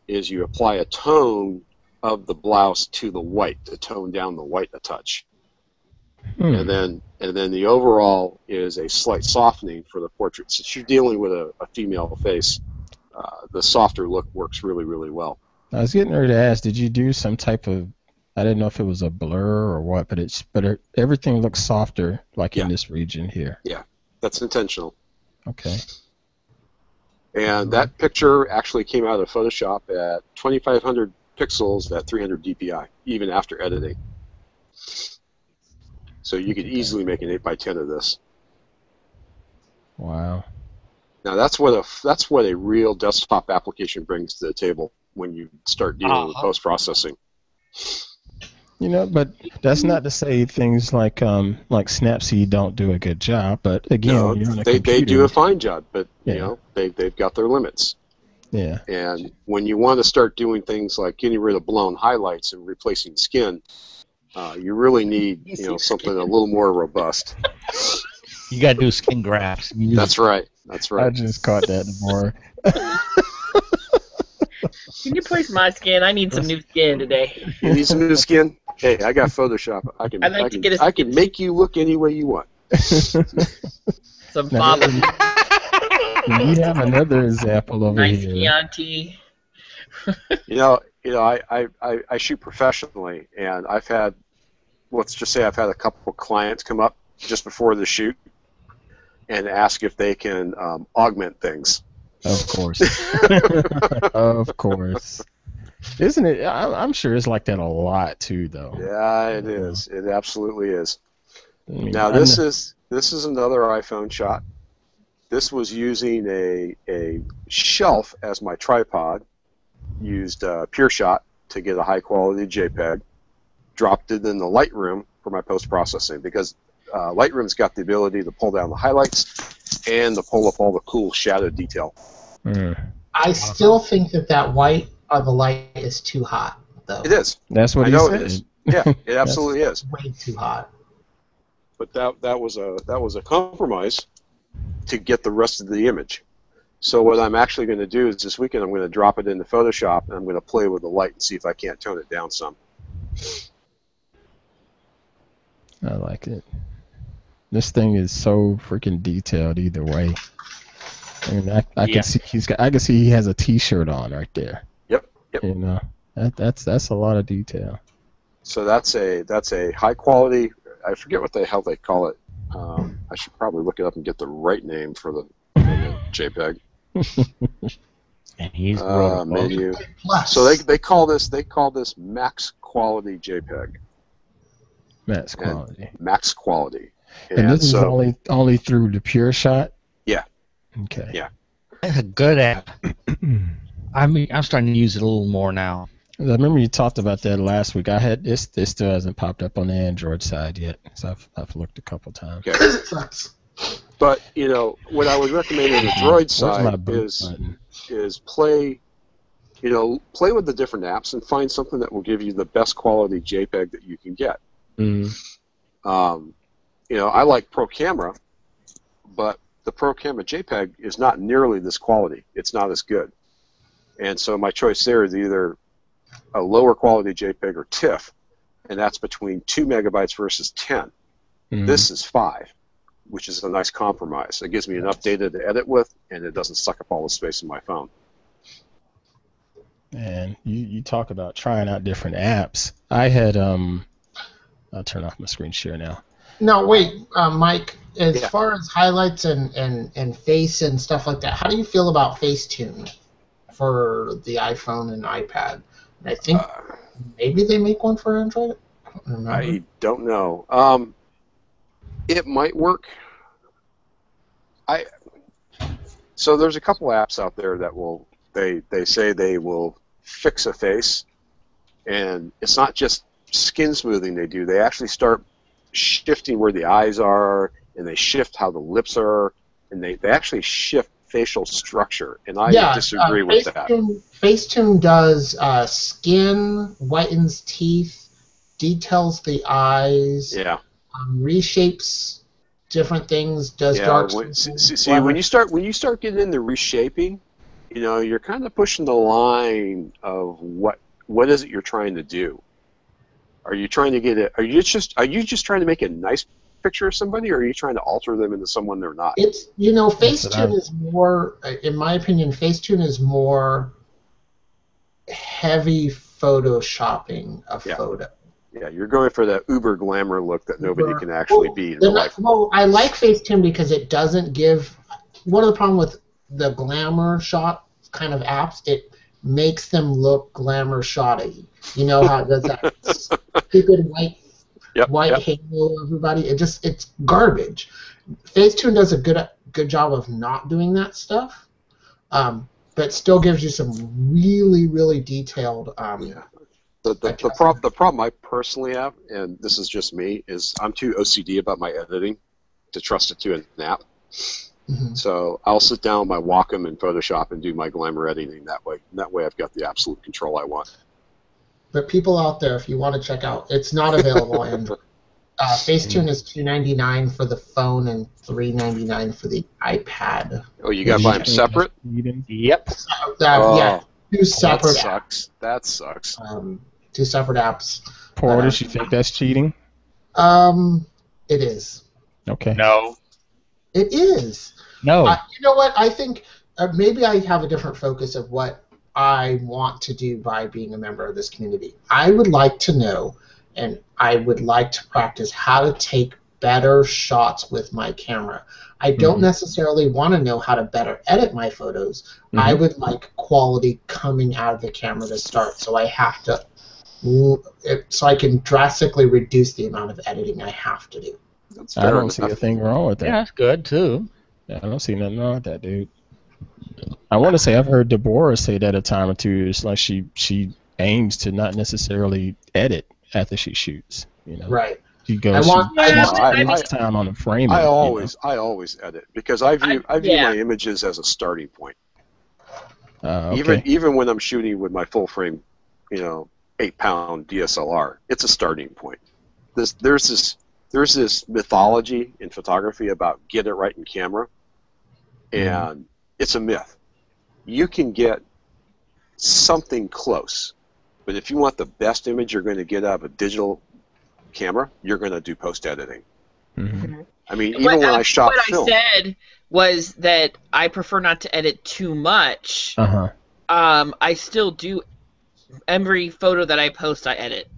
is you apply a tone of the blouse to the white, to tone down the white a touch. Hmm. And then and then the overall is a slight softening for the portrait. Since you're dealing with a, a female face, uh, the softer look works really, really well. I was getting ready to ask, did you do some type of, I didn't know if it was a blur or what, but, it's, but it, everything looks softer, like yeah. in this region here. Yeah, that's intentional. Okay. And that picture actually came out of Photoshop at twenty-five hundred pixels at three hundred D P I, even after editing. So you could easily make an eight by ten of this. Wow. Now that's what a that's what a real desktop application brings to the table when you start dealing uh-huh. with post-processing. You know, but that's not to say things like um, like Snapseed don't do a good job. But again, no, you're on a they computer, they do a fine job, but yeah. you know they they've got their limits. Yeah. And when you want to start doing things like getting rid of blown highlights and replacing skin, uh, you really need you know something a little more robust. You got to do skin grafts. That's right. That's right. I just caught that more. Can you place my skin? I need some new skin today. You need some new skin? Hey, I got Photoshop. I can. I'd like I can, to get a I can make you look any way you want. Some father. We have another example over nice here. Chianti. You know, you know, I, I, I, I shoot professionally, and I've had, let's just say, I've had a couple of clients come up just before the shoot and ask if they can um, augment things. Of course. Of course. Isn't it? I, I'm sure it's like that a lot too, though. Yeah, it is. It absolutely is. I mean, now this I'm... is this is another iPhone shot. This was using a a shelf as my tripod. Used uh, PureShot to get a high quality JPEG. Dropped it in the Lightroom for my post processing because uh, Lightroom's got the ability to pull down the highlights and to pull up all the cool shadow detail. Mm. I still think that that white of the light is too hot, though. It is. That's what I know it is. Yeah, it absolutely is. Way too hot. But that that was a that was a compromise to get the rest of the image. So what I'm actually going to do is this weekend I'm going to drop it into Photoshop and I'm going to play with the light and see if I can't tone it down some. I like it. This thing is so freaking detailed either way. I mean, I, I yeah. can see he's got. I can see he has a T-shirt on right there. Yep. You know, that, that's that's a lot of detail. So that's a that's a high quality. I forget what the hell they call it. Um, I should probably look it up and get the right name for the, for the JPEG. And he's uh, menu. So they they call this they call this max quality JPEG. Max quality. And max quality. And, and this so, is only only through the PureShot. Yeah. Okay. Yeah. That's a good app. I mean, I'm starting to use it a little more now. I remember you talked about that last week. I had this. This still hasn't popped up on the Android side yet, so I've, I've looked a couple times. Okay. But you know, what I would recommend on the Droid side is button? is play, you know, play with the different apps and find something that will give you the best quality JPEG that you can get. Mm. Um, you know, I like Pro Camera, but the Pro Camera JPEG is not nearly this quality. It's not as good. And so my choice there is either a lower quality JPEG or TIFF, and that's between two megabytes versus ten. Mm-hmm. This is five, which is a nice compromise. It gives me enough data to edit with, and it doesn't suck up all the space in my phone. And you, you talk about trying out different apps. I had, um, I'll turn off my screen share now. No, wait, uh, Mike, as yeah. far as highlights and, and, and face and stuff like that, how do you feel about Facetune for the iPhone and iPad? And I think uh, maybe they make one for Android? I don't remember. I don't know. Um, it might work. I So there's a couple apps out there that will, they, they say they will fix a face, and it's not just skin smoothing they do. They actually start shifting where the eyes are, and they shift how the lips are, and they, they actually shift facial structure, and I yeah, disagree uh, with that. Facetune does uh, skin, whitens teeth, details the eyes, yeah. um, reshapes different things, does yeah, dark when, see, see when you start when you start getting into reshaping, you know, you're kind of pushing the line of what what is it you're trying to do. Are you trying to get it? Are you just are you just trying to make a nice picture of somebody, or are you trying to alter them into someone they're not? It's you know, Facetune is more, in my opinion, Facetune is more heavy photoshopping a yeah. photo. Yeah, you're going for that uber glamour look that nobody uber. can actually well, be in real life. Well, I like Facetune because it doesn't give. One of the problem with the glamour shot kind of apps, it makes them look glamour shotty. You know how it does that stupid white yep, white yep. halo everybody. It just it's garbage. Facetune does a good good job of not doing that stuff, um, but still gives you some really really detailed. Um, yeah. The the, the, prob the problem I personally have, and this is just me, is I'm too O C D about my editing to trust it to an app. Mm-hmm. So I'll sit down with my Wacom and Photoshop and do my glamour editing that way. And that way I've got the absolute control I want. But people out there, if you want to check out, it's not available on Android. Uh, Facetune is two ninety-nine for the phone and three ninety-nine for the iPad. Oh, you got to buy them separate? Yep. So that, oh, yeah, two separate that sucks. apps. That sucks. Um, two separate apps. Portis, uh, you think that's cheating? Um, it is. Okay. No. It is. No. Uh, you know what? I think uh, maybe I have a different focus of what I want to do by being a member of this community. I would like to know, and I would like to practice how to take better shots with my camera. I don't mm-hmm. necessarily want to know how to better edit my photos. Mm-hmm. I would like quality coming out of the camera to start, so I have to, so I can drastically reduce the amount of editing I have to do. That's I don't enough. see a thing wrong with that. Yeah, that's good too. Yeah, I don't see nothing wrong with that, dude. I want to say I've heard Deborah say that a time or two. It's like she she aims to not necessarily edit after she shoots. You know, right? She goes. I want, she, I want, I, I, time on the frame. I always you know? I always edit because I view I, I view yeah. my images as a starting point. Uh, okay. Even even when I'm shooting with my full frame, you know, eight pound D S L R, it's a starting point. This there's this there's this mythology in photography about get it right in camera, and mm. it's a myth. You can get something close, but if you want the best image you're going to get out of a digital camera, you're going to do post-editing. Mm-hmm. I mean, even what, when I, I shot what film. What I said was that I prefer not to edit too much. Uh-huh. um, I still do every photo that I post, I edit.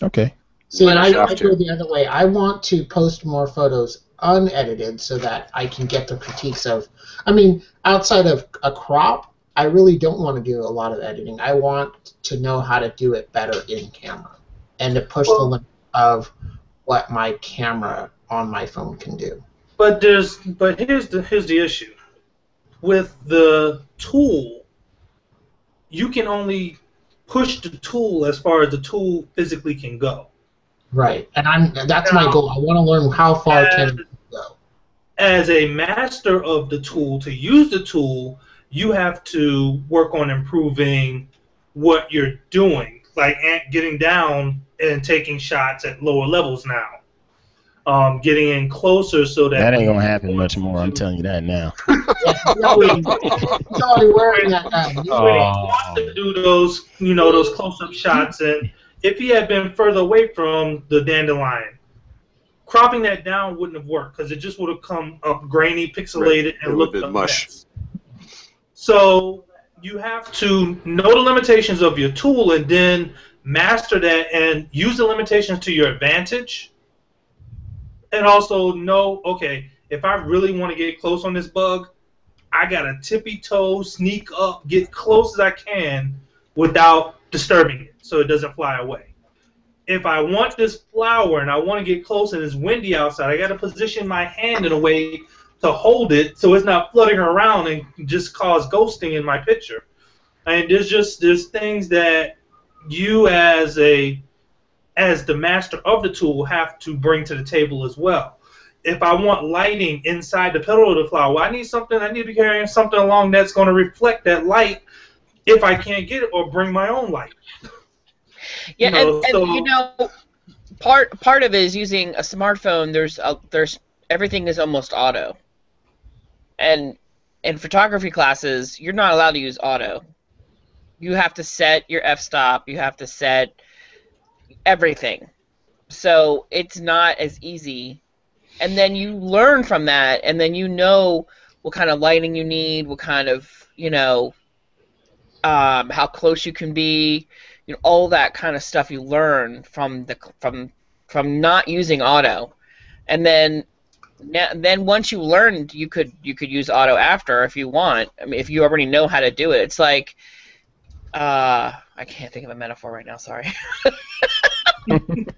Okay. See, and I, I go the other way. I want to post more photos unedited so that I can get the critiques of, I mean, outside of a crop, I really don't want to do a lot of editing. I want to know how to do it better in camera and to push well, the limit of what my camera on my phone can do. But there's, but here's the, here's the issue. With the tool, you can only push the tool as far as the tool physically can go. Right, and I'm that's now, my goal. I want to learn how far as, can go. As a master of the tool, to use the tool, you have to work on improving what you're doing, like getting down and taking shots at lower levels now. um, getting in closer so that... That ain't going to happen much more, I'm telling you that now. No, he's already wearing that now. He's oh. waiting to do those, you know, those close-up shots, and if he had been further away from the dandelion, cropping that down wouldn't have worked because it just would have come up grainy, pixelated, and looked a mess. So you have to know the limitations of your tool and then master that and use the limitations to your advantage. And also know, okay, if I really want to get close on this bug, I got to tippy toe, sneak up, get close as I can without disturbing it so it doesn't fly away. If I want this flower and I want to get close and it's windy outside, I got to position my hand in a way to hold it so it's not fluttering around and just cause ghosting in my picture. And there's just there's things that you as a as the master of the tool have to bring to the table as well. If I want lighting inside the petal of the flower, I need something. I need to be carrying something along that's going to reflect that light. If I can't get it, or bring my own light. Yeah, you know, and, and so, you know, part part of it is using a smartphone. There's a, there's everything is almost auto, and in photography classes, you're not allowed to use auto. You have to set your f-stop. You have to set everything. So it's not as easy. And then you learn from that, and then you know what kind of lighting you need, what kind of you know um, how close you can be. You know, all that kind of stuff you learn from the from from not using auto, and then then once you learned, you could you could use auto after if you want. I mean, if you already know how to do it, it's like uh, I can't think of a metaphor right now. Sorry. It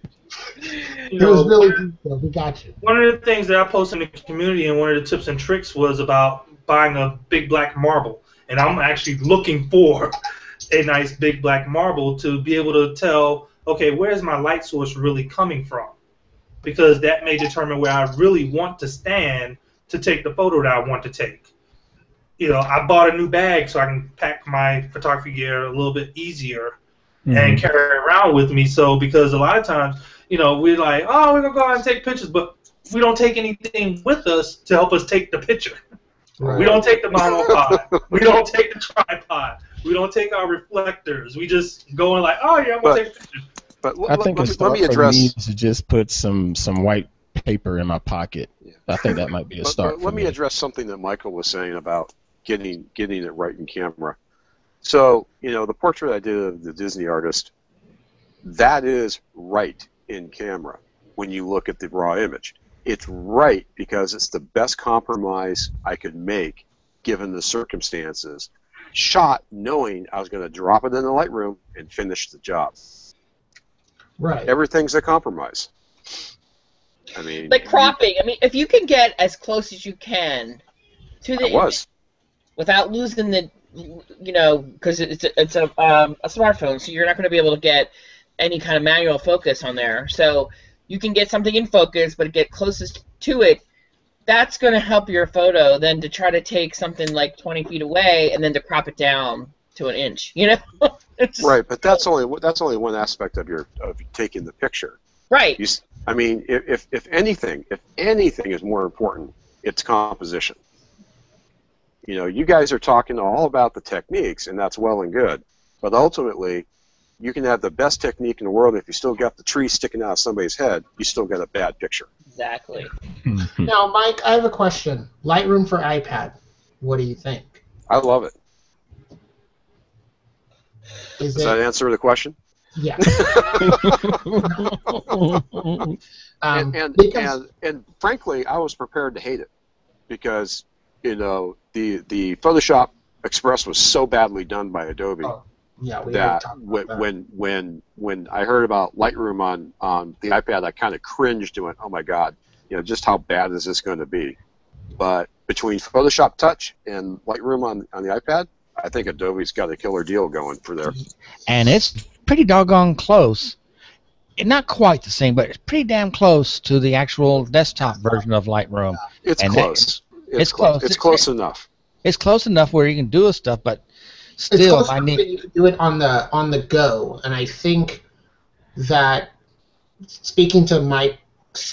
was really detailed. We got you. One of the things that I posted in the community, and one of the tips and tricks was about buying a big black marble, and I'm actually looking for a nice big black marble to be able to tell, okay, where's my light source really coming from? Because that may determine where I really want to stand to take the photo that I want to take. You know, I bought a new bag so I can pack my photography gear a little bit easier mm-hmm. and carry it around with me. So because a lot of times, you know, we're like, oh, we're going to go out and take pictures, but we don't take anything with us to help us take the picture. Right. We don't take the monopod. We don't take the tripod. We don't take our reflectors. We just go and like, oh yeah, I'm gonna take pictures. But I think it's let me address. I need to just put some some white paper in my pocket. Yeah. I think that might be a start. But, but let me, me address something that Michael was saying about getting getting it right in camera. So you know the portrait I did of the Disney artist, that is right in camera when you look at the raw image. It's right because it's the best compromise I could make given the circumstances. Shot knowing I was going to drop it in the Lightroom and finish the job. Right. Everything's a compromise. I mean, like cropping. I mean, if you can get as close as you can to the image without losing the, you know, because it's a, it's a um, a smartphone, so you're not going to be able to get any kind of manual focus on there. So you can get something in focus, but get closest to it. That's going to help your photo than to try to take something like twenty feet away and then to crop it down to an inch, you know? Right, but that's only that's only one aspect of your of taking the picture. Right. You, I mean, if if anything, if anything is more important, it's composition. You know, you guys are talking all about the techniques, and that's well and good, but ultimately, you can have the best technique in the world, if you still got the tree sticking out of somebody's head, you still got a bad picture. Exactly. Now, Mike, I have a question. Lightroom for iPad. What do you think? I love it. Is Does it... that answer the question? Yeah. um, and, and, because... and, and frankly, I was prepared to hate it because, you know, the, the Photoshop Express was so badly done by Adobe. Oh. Yeah, we that, when, that when when when I heard about Lightroom on on the iPad, I kind of cringed and went, "Oh my God, you know, just how bad is this going to be?" But between Photoshop Touch and Lightroom on on the iPad, I think Adobe's got a killer deal going for there. And it's pretty doggone close. Not quite the same, but it's pretty damn close to the actual desktop version of Lightroom. It's and close. That, it's, it's close. It's close enough. It's close enough where you can do stuff, but. Still, it's close I need you can do it on the on the go, and I think that speaking to Mike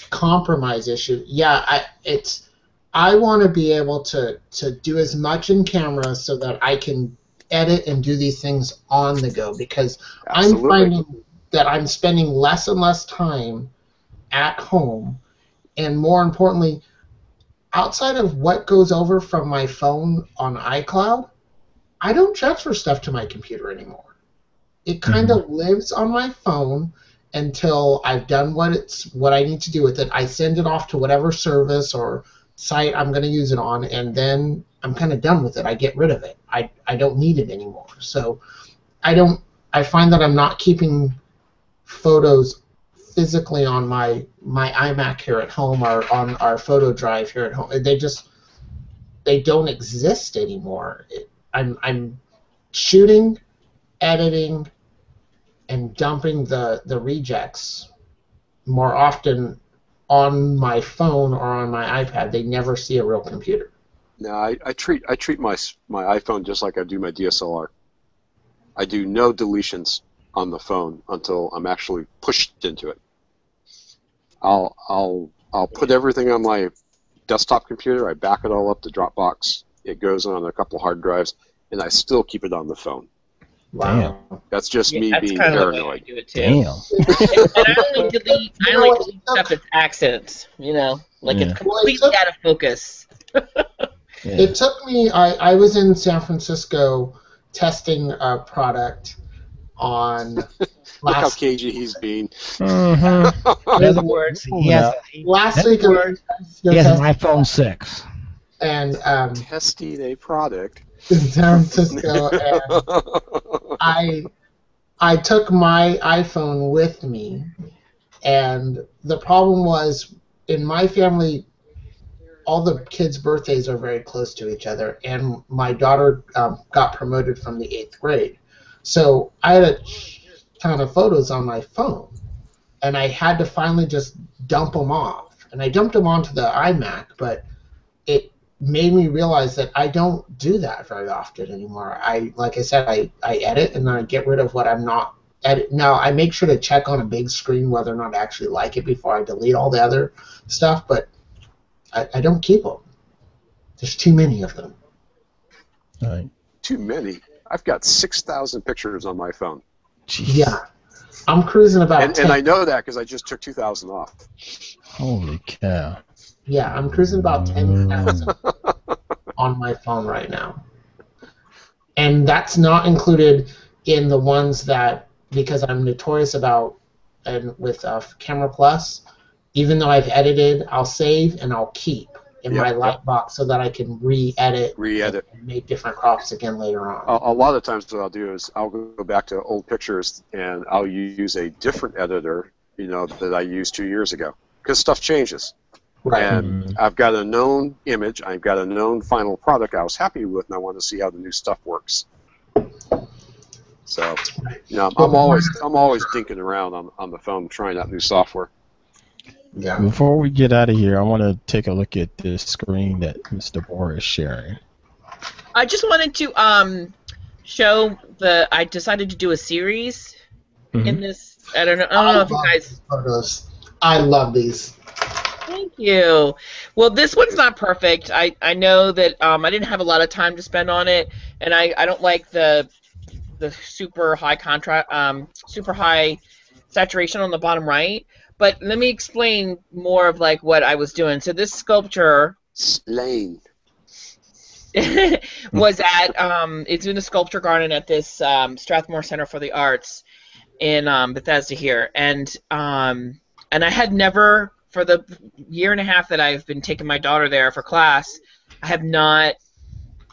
compromise issue. Yeah, I, it's I want to be able to to do as much in camera so that I can edit and do these things on the go, because Absolutely. I'm finding that I'm spending less and less time at home, and more importantly, outside of what goes over from my phone on iCloud, I don't transfer stuff to my computer anymore. It kind of mm-hmm. lives on my phone until I've done what it's what I need to do with it. I send it off to whatever service or site I'm going to use it on, and then I'm kind of done with it. I get rid of it. I, I don't need it anymore. So I don't. I find that I'm not keeping photos physically on my my iMac here at home or on our photo drive here at home. They just they don't exist anymore. It, I'm I'm shooting, editing, and dumping the, the rejects more often on my phone or on my iPad. They never see a real computer. No, I, I treat I treat my my iPhone just like I do my D S L R. I do no deletions on the phone until I'm actually pushed into it. I'll I'll I'll put everything on my desktop computer. I back it all up to Dropbox. It goes on a couple hard drives, and I still keep it on the phone. Wow. Damn. That's just yeah, me that's being paranoid. Do it too. Damn. And I only delete, I only delete stuff as accidents, you know, like yeah. it's completely well, it took, out of focus. yeah. It took me, I, I was in San Francisco testing a product on last Look how cagey he's being. Mm-hmm. In other words, he has, last week words, he has an iPhone six. And um, testing a product in San Francisco, and I I took my iPhone with me, and the problem was in my family, all the kids' birthdays are very close to each other, and my daughter um, got promoted from the eighth grade, so I had a ton of photos on my phone, and I had to finally just dump them off, and I dumped them onto the iMac, but it made me realize that I don't do that very often anymore. I, like I said, I, I edit and then I get rid of what I'm not edit. Now, I make sure to check on a big screen whether or not I actually like it before I delete all the other stuff, but I, I don't keep them. There's too many of them. All right. Too many? I've got six thousand pictures on my phone. Jeez. Yeah. I'm cruising about and, ten. And I know that because I just took two thousand off. Holy cow. Yeah, I'm cruising about ten thousand on my phone right now. And that's not included in the ones that, because I'm notorious about, and with uh, Camera Plus, even though I've edited, I'll save and I'll keep in yep, my Lightbox yep. so that I can re-edit, re-edit. And make different crops again later on. A, a lot of times what I'll do is I'll go back to old pictures and I'll use a different editor, you know, that I used two years ago because stuff changes. Right. And I've got a known image, I've got a known final product I was happy with, and I want to see how the new stuff works. So, you know, I'm always I'm always dinking around on, on the phone trying out new software. Yeah. Before we get out of here, I want to take a look at this screen that Mister Bohr is sharing. I just wanted to um, show the, I decided to do a series mm-hmm. in this, I don't know, I don't I know if you guys. Photos. I love these. Thank you. Well, this one's not perfect. I, I know that um, I didn't have a lot of time to spend on it, and I, I don't like the the super high contrast, um, super high saturation on the bottom right. But let me explain more of like what I was doing. So this sculpture slain was at um, it's in the sculpture garden at this um, Strathmore Center for the Arts in um, Bethesda here, and um, and I had never. For the year and a half that I've been taking my daughter there for class, I have not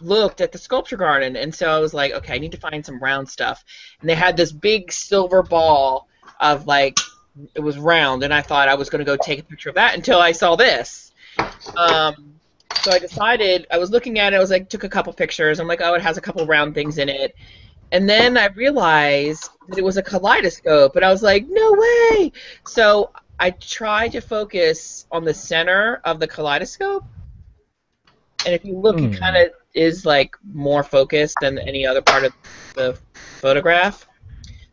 looked at the sculpture garden. And so I was like, okay, I need to find some round stuff. And they had this big silver ball of like, it was round. And I thought I was going to go take a picture of that until I saw this. Um, so I decided, I was looking at it, I was like, took a couple pictures. I'm like, oh, it has a couple round things in it. And then I realized that it was a kaleidoscope. And I was like, no way. So I tried to focus on the center of the kaleidoscope, and if you look, mm. it kind of is like more focused than any other part of the photograph.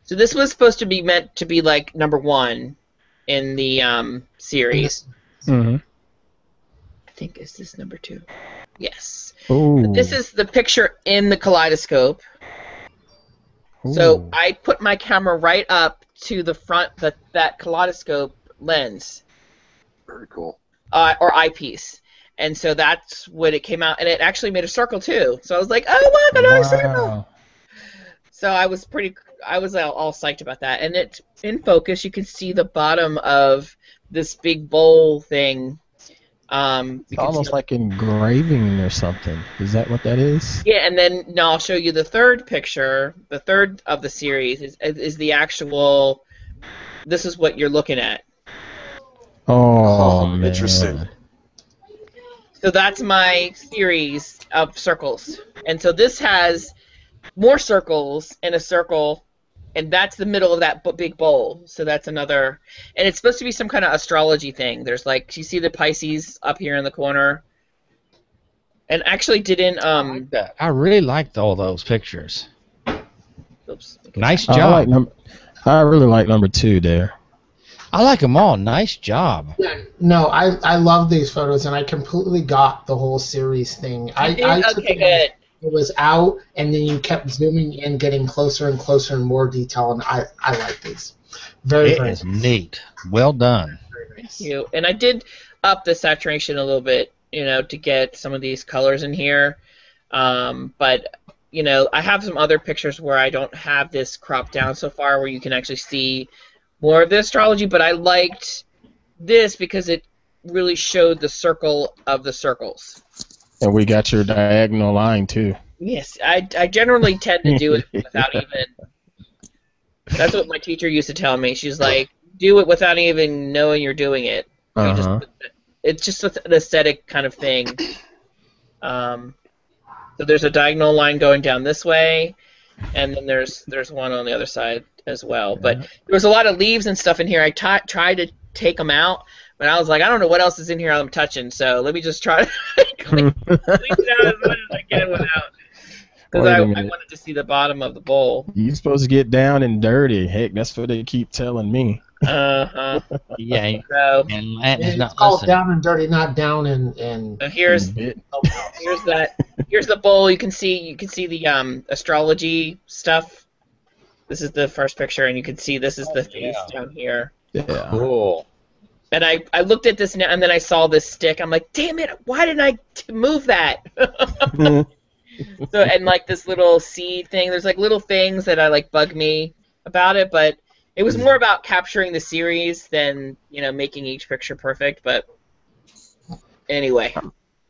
So this was supposed to be meant to be like number one, in the um, series. Mm-hmm. I think, is this number two? Yes. Ooh. This is the picture in the kaleidoscope. Ooh. So I put my camera right up to the front, the, that kaleidoscope lens. Very cool. Uh, or eyepiece. And so that's what it came out. And it actually made a circle, too. So I was like, oh, wow, another wow. circle. So I was pretty, I was all, all psyched about that. And it's in focus. You can see the bottom of this big bowl thing. Um, it's almost like engraving or something. Is that what that is? Yeah, and then now I'll show you the third picture. The third of the series is, is the actual, this is what you're looking at. Oh, oh man. Interesting. So that's my series of circles. And so this has more circles in a circle, and that's the middle of that big bowl. So that's another. And it's supposed to be some kind of astrology thing. There's like, you see the Pisces up here in the corner? And actually didn't. Um, I, like that. I really liked all those pictures. Oops. Nice job. I, like number, I really like number two there. I like them all. Nice job. No, I, I love these photos, and I completely got the whole series thing. I, I took okay, it, good. It was out, and then you kept zooming in, getting closer and closer and more detail, and I, I like these. Very, it very is nice. Neat. Well done. Thank you. And I did up the saturation a little bit, you know, to get some of these colors in here. Um, but, you know, I have some other pictures where I don't have this cropped down so far where you can actually see more of the astrology, but I liked this because it really showed the circle of the circles. And we got your diagonal line, too. Yes, I, I generally tend to do it without even... That's what my teacher used to tell me. She's like, do it without even knowing you're doing it. You uh-huh. just, it's just an aesthetic kind of thing. Um, so there's a diagonal line going down this way, and then there's there's one on the other side as well, but there was a lot of leaves and stuff in here. I t- tried to take them out, but I was like, I don't know what else is in here I'm touching, so let me just try to clean it out as much as I can without, because I, I wanted to see the bottom of the bowl. You're supposed to get down and dirty. Heck, that's what they keep telling me. Uh-huh. Yeah. So, and Latin's not called listening. Down and dirty, not down and... and so here's, oh, here's, that, here's the bowl. You can see, you can see the um, astrology stuff. This is the first picture, and you can see this is the face yeah. down here. Yeah. Cool. And I, I looked at this now, and then I saw this stick. I'm like, damn it, why didn't I t- move that? So, and like this little seed thing. There's like little things that I like bug me about it, but it was more about capturing the series than, you know, making each picture perfect. But anyway.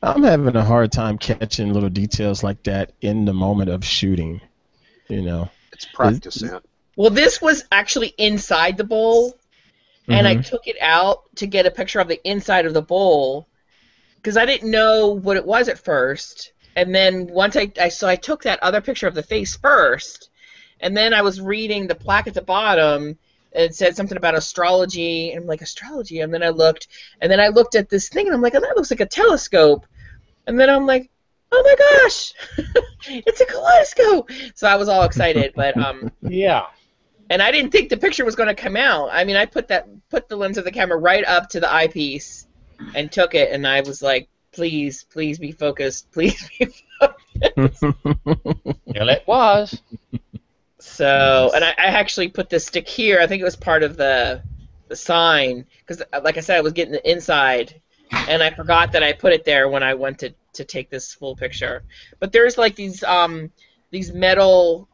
I'm having a hard time catching little details like that in the moment of shooting, you know. It's practice, man. Well, this was actually inside the bowl, and mm-hmm. I took it out to get a picture of the inside of the bowl because I didn't know what it was at first. And then once I, I so I took that other picture of the face first, and then I was reading the plaque at the bottom, and it said something about astrology, and I'm like, astrology? And then I looked, and then I looked at this thing, and I'm like, oh, that looks like a telescope. And then I'm like, oh my gosh, it's a kaleidoscope! So I was all excited, but um, yeah. And I didn't think the picture was going to come out. I mean, I put that put the lens of the camera right up to the eyepiece and took it, and I was like, please, please be focused, please be focused. Well, it was. So, and I, I actually put this stick here. I think it was part of the the sign because, like I said, I was getting the inside, and I forgot that I put it there when I went to. to take this full picture. But there's like these um, these metal,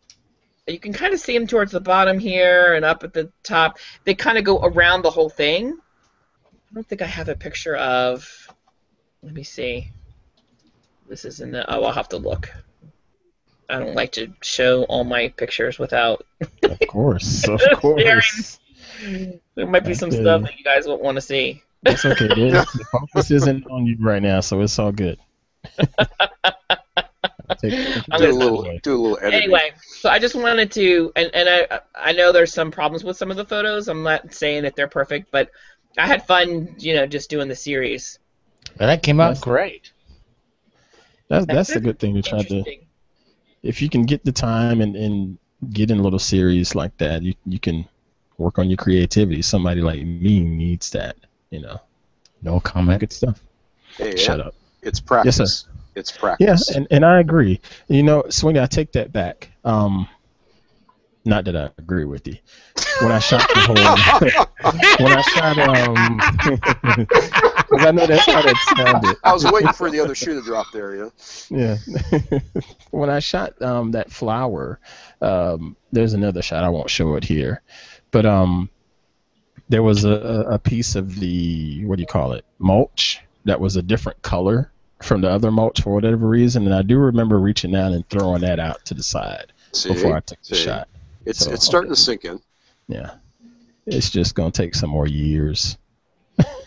you can kind of see them towards the bottom here and up at the top. They kind of go around the whole thing. I don't think I have a picture of, let me see. This is in the, oh, I'll have to look. I don't like to show all my pictures without. Of course, of course. There might be some stuff that you guys won't want to see. That's okay, dude. The focus isn't on you right now, so it's all good. Take, I'm do, a little, do a little editing. Anyway, so I just wanted to, and, and I I know there's some problems with some of the photos. I'm not saying that they're perfect, but I had fun, you know, just doing the series. Well, that came out that's, great. That's that's, that's a good thing to try to. If you can get the time and, and get in a little series like that, you you can work on your creativity. Somebody like me needs that, you know. No comment. Good stuff. Hey, Shut yeah. up. It's practice. Yes, sir. It's practice. Yes, and, and I agree. You know, Sweeney, I take that back. Um, not that I agree with you. When I shot the whole... when I shot... um, because I know that's how that sounded. I was waiting for the other shoe to drop there, you know? Yeah. When I shot um, that flower, um, there's another shot. I won't show it here. But um, there was a, a piece of the... What do you call it? Mulch that was a different color from the other mulch for whatever reason, and I do remember reaching out and throwing that out to the side see, before I took see. the shot. It's so, it's starting okay. to sink in. Yeah. It's just going to take some more years.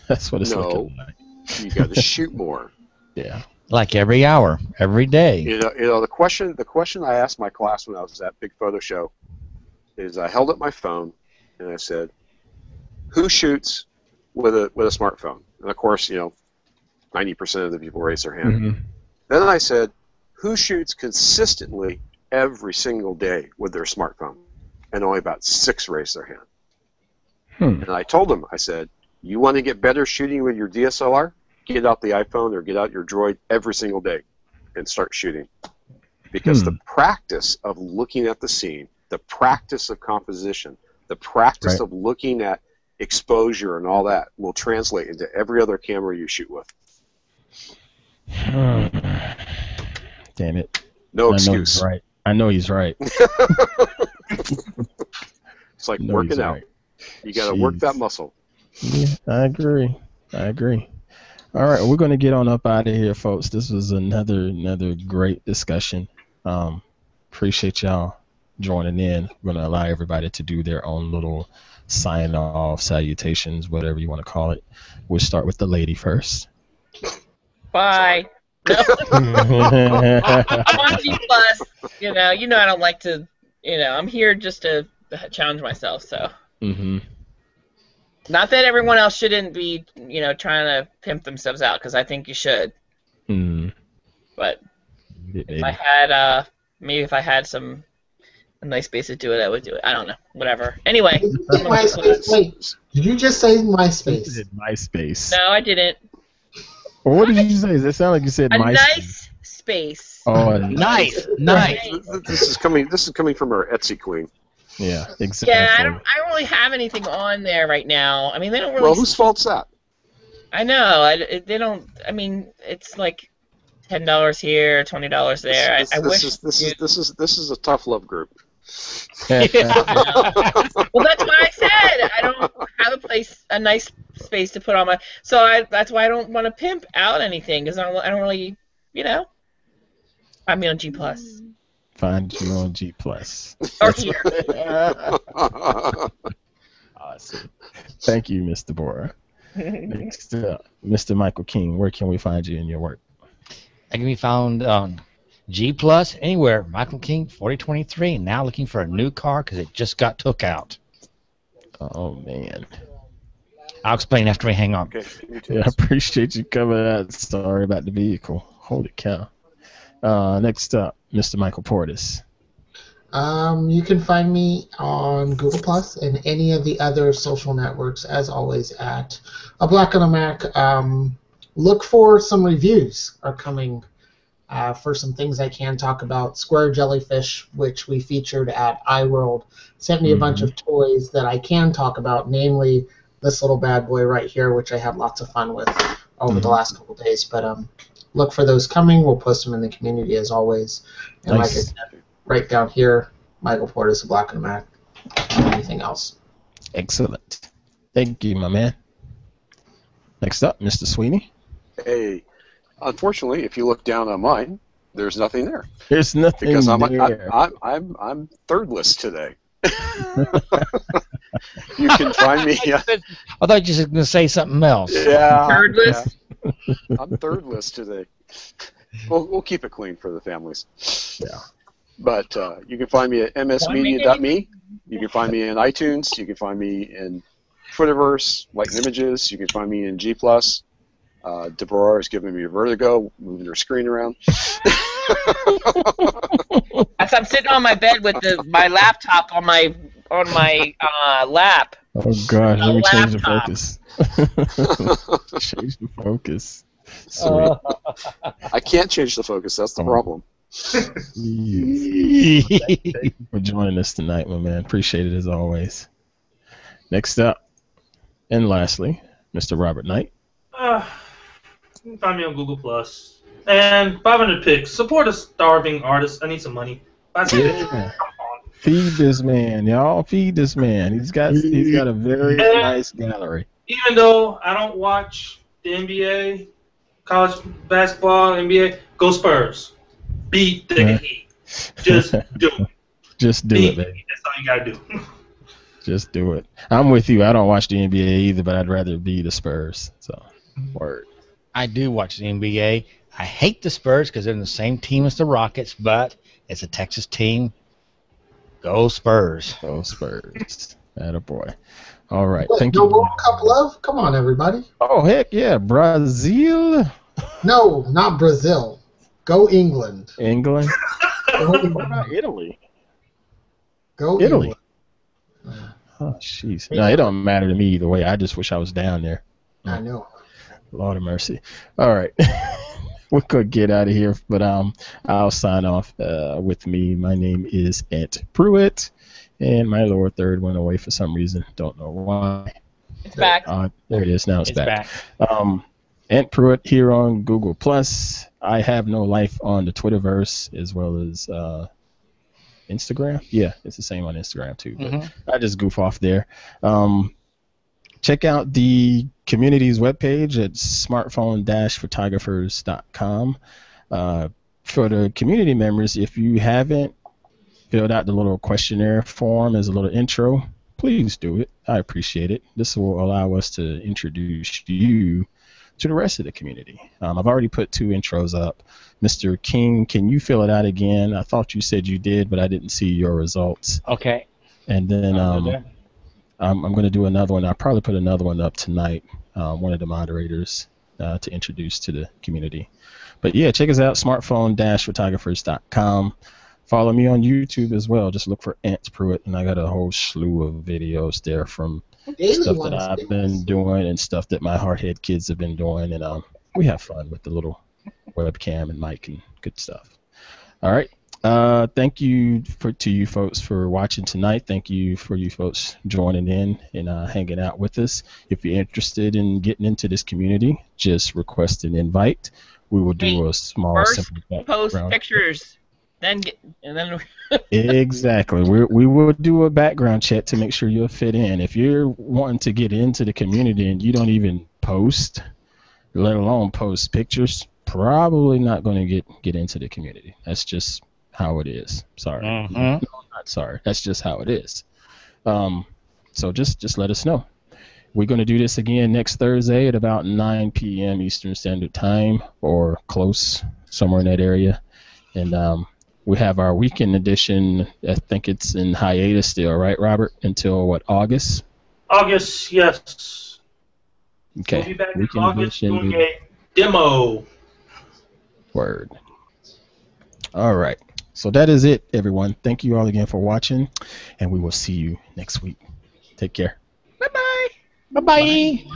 That's what it's no, looking like. You got to shoot more. Yeah. Like every hour, every day. You know, you know the question the question I asked my class when I was at Big Photo Show is I held up my phone and I said, "Who shoots with a with a smartphone?" And of course, you know, ninety percent of the people raise their hand. Mm-hmm. Then I said, who shoots consistently every single day with their smartphone? And only about six raise their hand. Hmm. And I told them, I said, you want to get better shooting with your D S L R? Get out the iPhone or get out your Droid every single day and start shooting. Because hmm. the practice of looking at the scene, the practice of composition, the practice right. of looking at exposure and all that will translate into every other camera you shoot with. Hmm. Damn it. No I excuse. Know right. I know he's right. It's like working out. Right. You got to work that muscle. Yeah, I agree. I agree. All right, we're going to get on up out of here, folks. This was another another great discussion. Um, appreciate y'all joining in. We're going to allow everybody to do their own little sign-off, salutations, whatever you want to call it. We'll start with the lady first. Bye. No. I'm on G Plus. You know, you know I don't like to. You know, I'm here just to challenge myself. So. Mm-hmm. Not that everyone else shouldn't be, you know, trying to pimp themselves out, because I think you should. Mm. But if I had, uh, maybe if I had some a nice space to do it, I would do it. I don't know. Whatever. Anyway. MySpace. Wait, did you just say MySpace? You said MySpace. No, I didn't. What did you say? Does that sound like you said a nice space? space. Oh, a nice, nice. This is coming. This is coming from our Etsy queen. Yeah, exactly. Yeah, I don't. I don't really have anything on there right now. I mean, they don't really. Well, whose fault's that? I know. I, they don't. I mean, it's like ten dollars here, twenty dollars there. This, this, I, I this wish. Is, this is this is this is a tough love group. Yeah. Well, that's what I said. I don't have a place, a nice space to put on my. So I, that's why I don't want to pimp out anything, because I don't, I don't really, you know. Find me on G Plus. Find you on G Plus. Or here. Awesome. Thank you, Miss Deborah. Next up, Mister Michael King. Where can we find you in your work? I can be found on. Um, G Plus, anywhere, Michael King, forty twenty-three, now looking for a new car because it just got took out. Oh, man. I'll explain after we hang on. Okay. Yeah, I appreciate you coming out. Sorry about the vehicle. Holy cow. Uh, next up, Mister Michael Portis. Um, you can find me on Google Plus and any of the other social networks, as always, at a Black on a Mac. Um, look for some reviews are coming Uh, for some things I can talk about. Square Jellyfish, which we featured at iWorld, sent me mm-hmm. a bunch of toys that I can talk about, namely this little bad boy right here, which I had lots of fun with over mm-hmm. the last couple days. But um, look for those coming. We'll post them in the community as always. And nice. Like I said, right down here, Michael Portis of Black and Mac. Anything else? Excellent. Thank you, my man. Next up, Mister Sweeney. Hey. Unfortunately, if you look down on mine, there's nothing there. There's nothing because I'm, there. I, I, I'm, I'm thirdless today. You can find me. Uh, I thought you were going to say something else. Yeah. Thirdless? Yeah. I'm thirdless today. We'll, we'll keep it clean for the families. Yeah. But uh, you can find me at m s media dot me. You can find me in iTunes. You can find me in Twitterverse, Lighten Images. You can find me in G plus. Uh, Deborah is giving me a vertigo, moving her screen around. I'm sitting on my bed with the, my laptop on my on my uh, lap. Oh gosh, let me laptop. change the focus. Change the focus. Sweet. Uh, I can't change the focus. That's the oh. problem. Thanks for joining us tonight, my man. Appreciate it as always. Next up, and lastly, Mister Robert Knight. Uh, you can find me on Google Plus. And five hundred pics. Support a starving artist. I need some money. Buy some yeah. Come on. Feed this man, y'all. Feed this man. He's got he's got a very and nice gallery. Even though I don't watch the N B A, college basketball, N B A, go Spurs. Beat the right. heat. Just do it. Just do Beat it, baby. That's all you gotta do. Just do it. I'm with you. I don't watch the N B A either, but I'd rather be the Spurs. So, word. I do watch the N B A. I hate the Spurs because they're in the same team as the Rockets, but it's a Texas team. Go Spurs. Go Spurs. Attaboy. All right. Wait, thank no you. World Cup love? Come on, everybody. Oh, heck yeah. Brazil? No, not Brazil. Go England. England? Go England. Italy? Go Italy. England. Oh, jeez. No, it don't matter to me either way. I just wish I was down there. I know. Lord of mercy. All right. We're going to get out of here, but um, I'll sign off uh, with me. My name is Ant Pruitt, and my lower third went away for some reason. Don't know why. It's back. Uh, there it is. Now it's, it's back. back. Um, Ant Pruitt here on Google Plus. I have no life on the Twitterverse as well as uh, Instagram. Yeah, it's the same on Instagram, too. But mm-hmm. I just goof off there. Um, check out the community's webpage at smartphone dash photographers dot com. Uh, for the community members, if you haven't filled out the little questionnaire form as a little intro, please do it. I appreciate it. This will allow us to introduce you to the rest of the community. Um, I've already put two intros up. Mister King, can you fill it out again? I thought you said you did, but I didn't see your results. Okay. And then um, I'm, I'm going to do another one. I'll probably put another one up tonight, uh, one of the moderators, uh, to introduce to the community. But yeah, check us out, smartphone dash photographers dot com. Follow me on YouTube as well. Just look for Ant Pruitt, and I got a whole slew of videos there from Daily stuff that I've days. been doing and stuff that my hardhead kids have been doing, and um, we have fun with the little webcam and mic and good stuff. All right. Uh, thank you for, to you folks for watching tonight. Thank you for you folks joining in and uh, hanging out with us. If you're interested in getting into this community, just request an invite. We will do Wait, a small first simple post pictures. Then get, and then exactly. We're, we will do a background check to make sure you'll fit in. If you're wanting to get into the community and you don't even post, let alone post pictures, probably not going to get get into the community. That's just how it is. Sorry. Uh-huh. No, not sorry. That's just how it is. Um, so just just let us know. We're going to do this again next Thursday at about nine P M Eastern Standard Time or close, somewhere in that area. And um, we have our weekend edition. I think it's in hiatus still, right, Robert? Until, what, August? August, yes. Okay. We'll be back in August doing a demo. Word. All right. So that is it, everyone. Thank you all again for watching, and we will see you next week. Take care. Bye-bye. Bye-bye.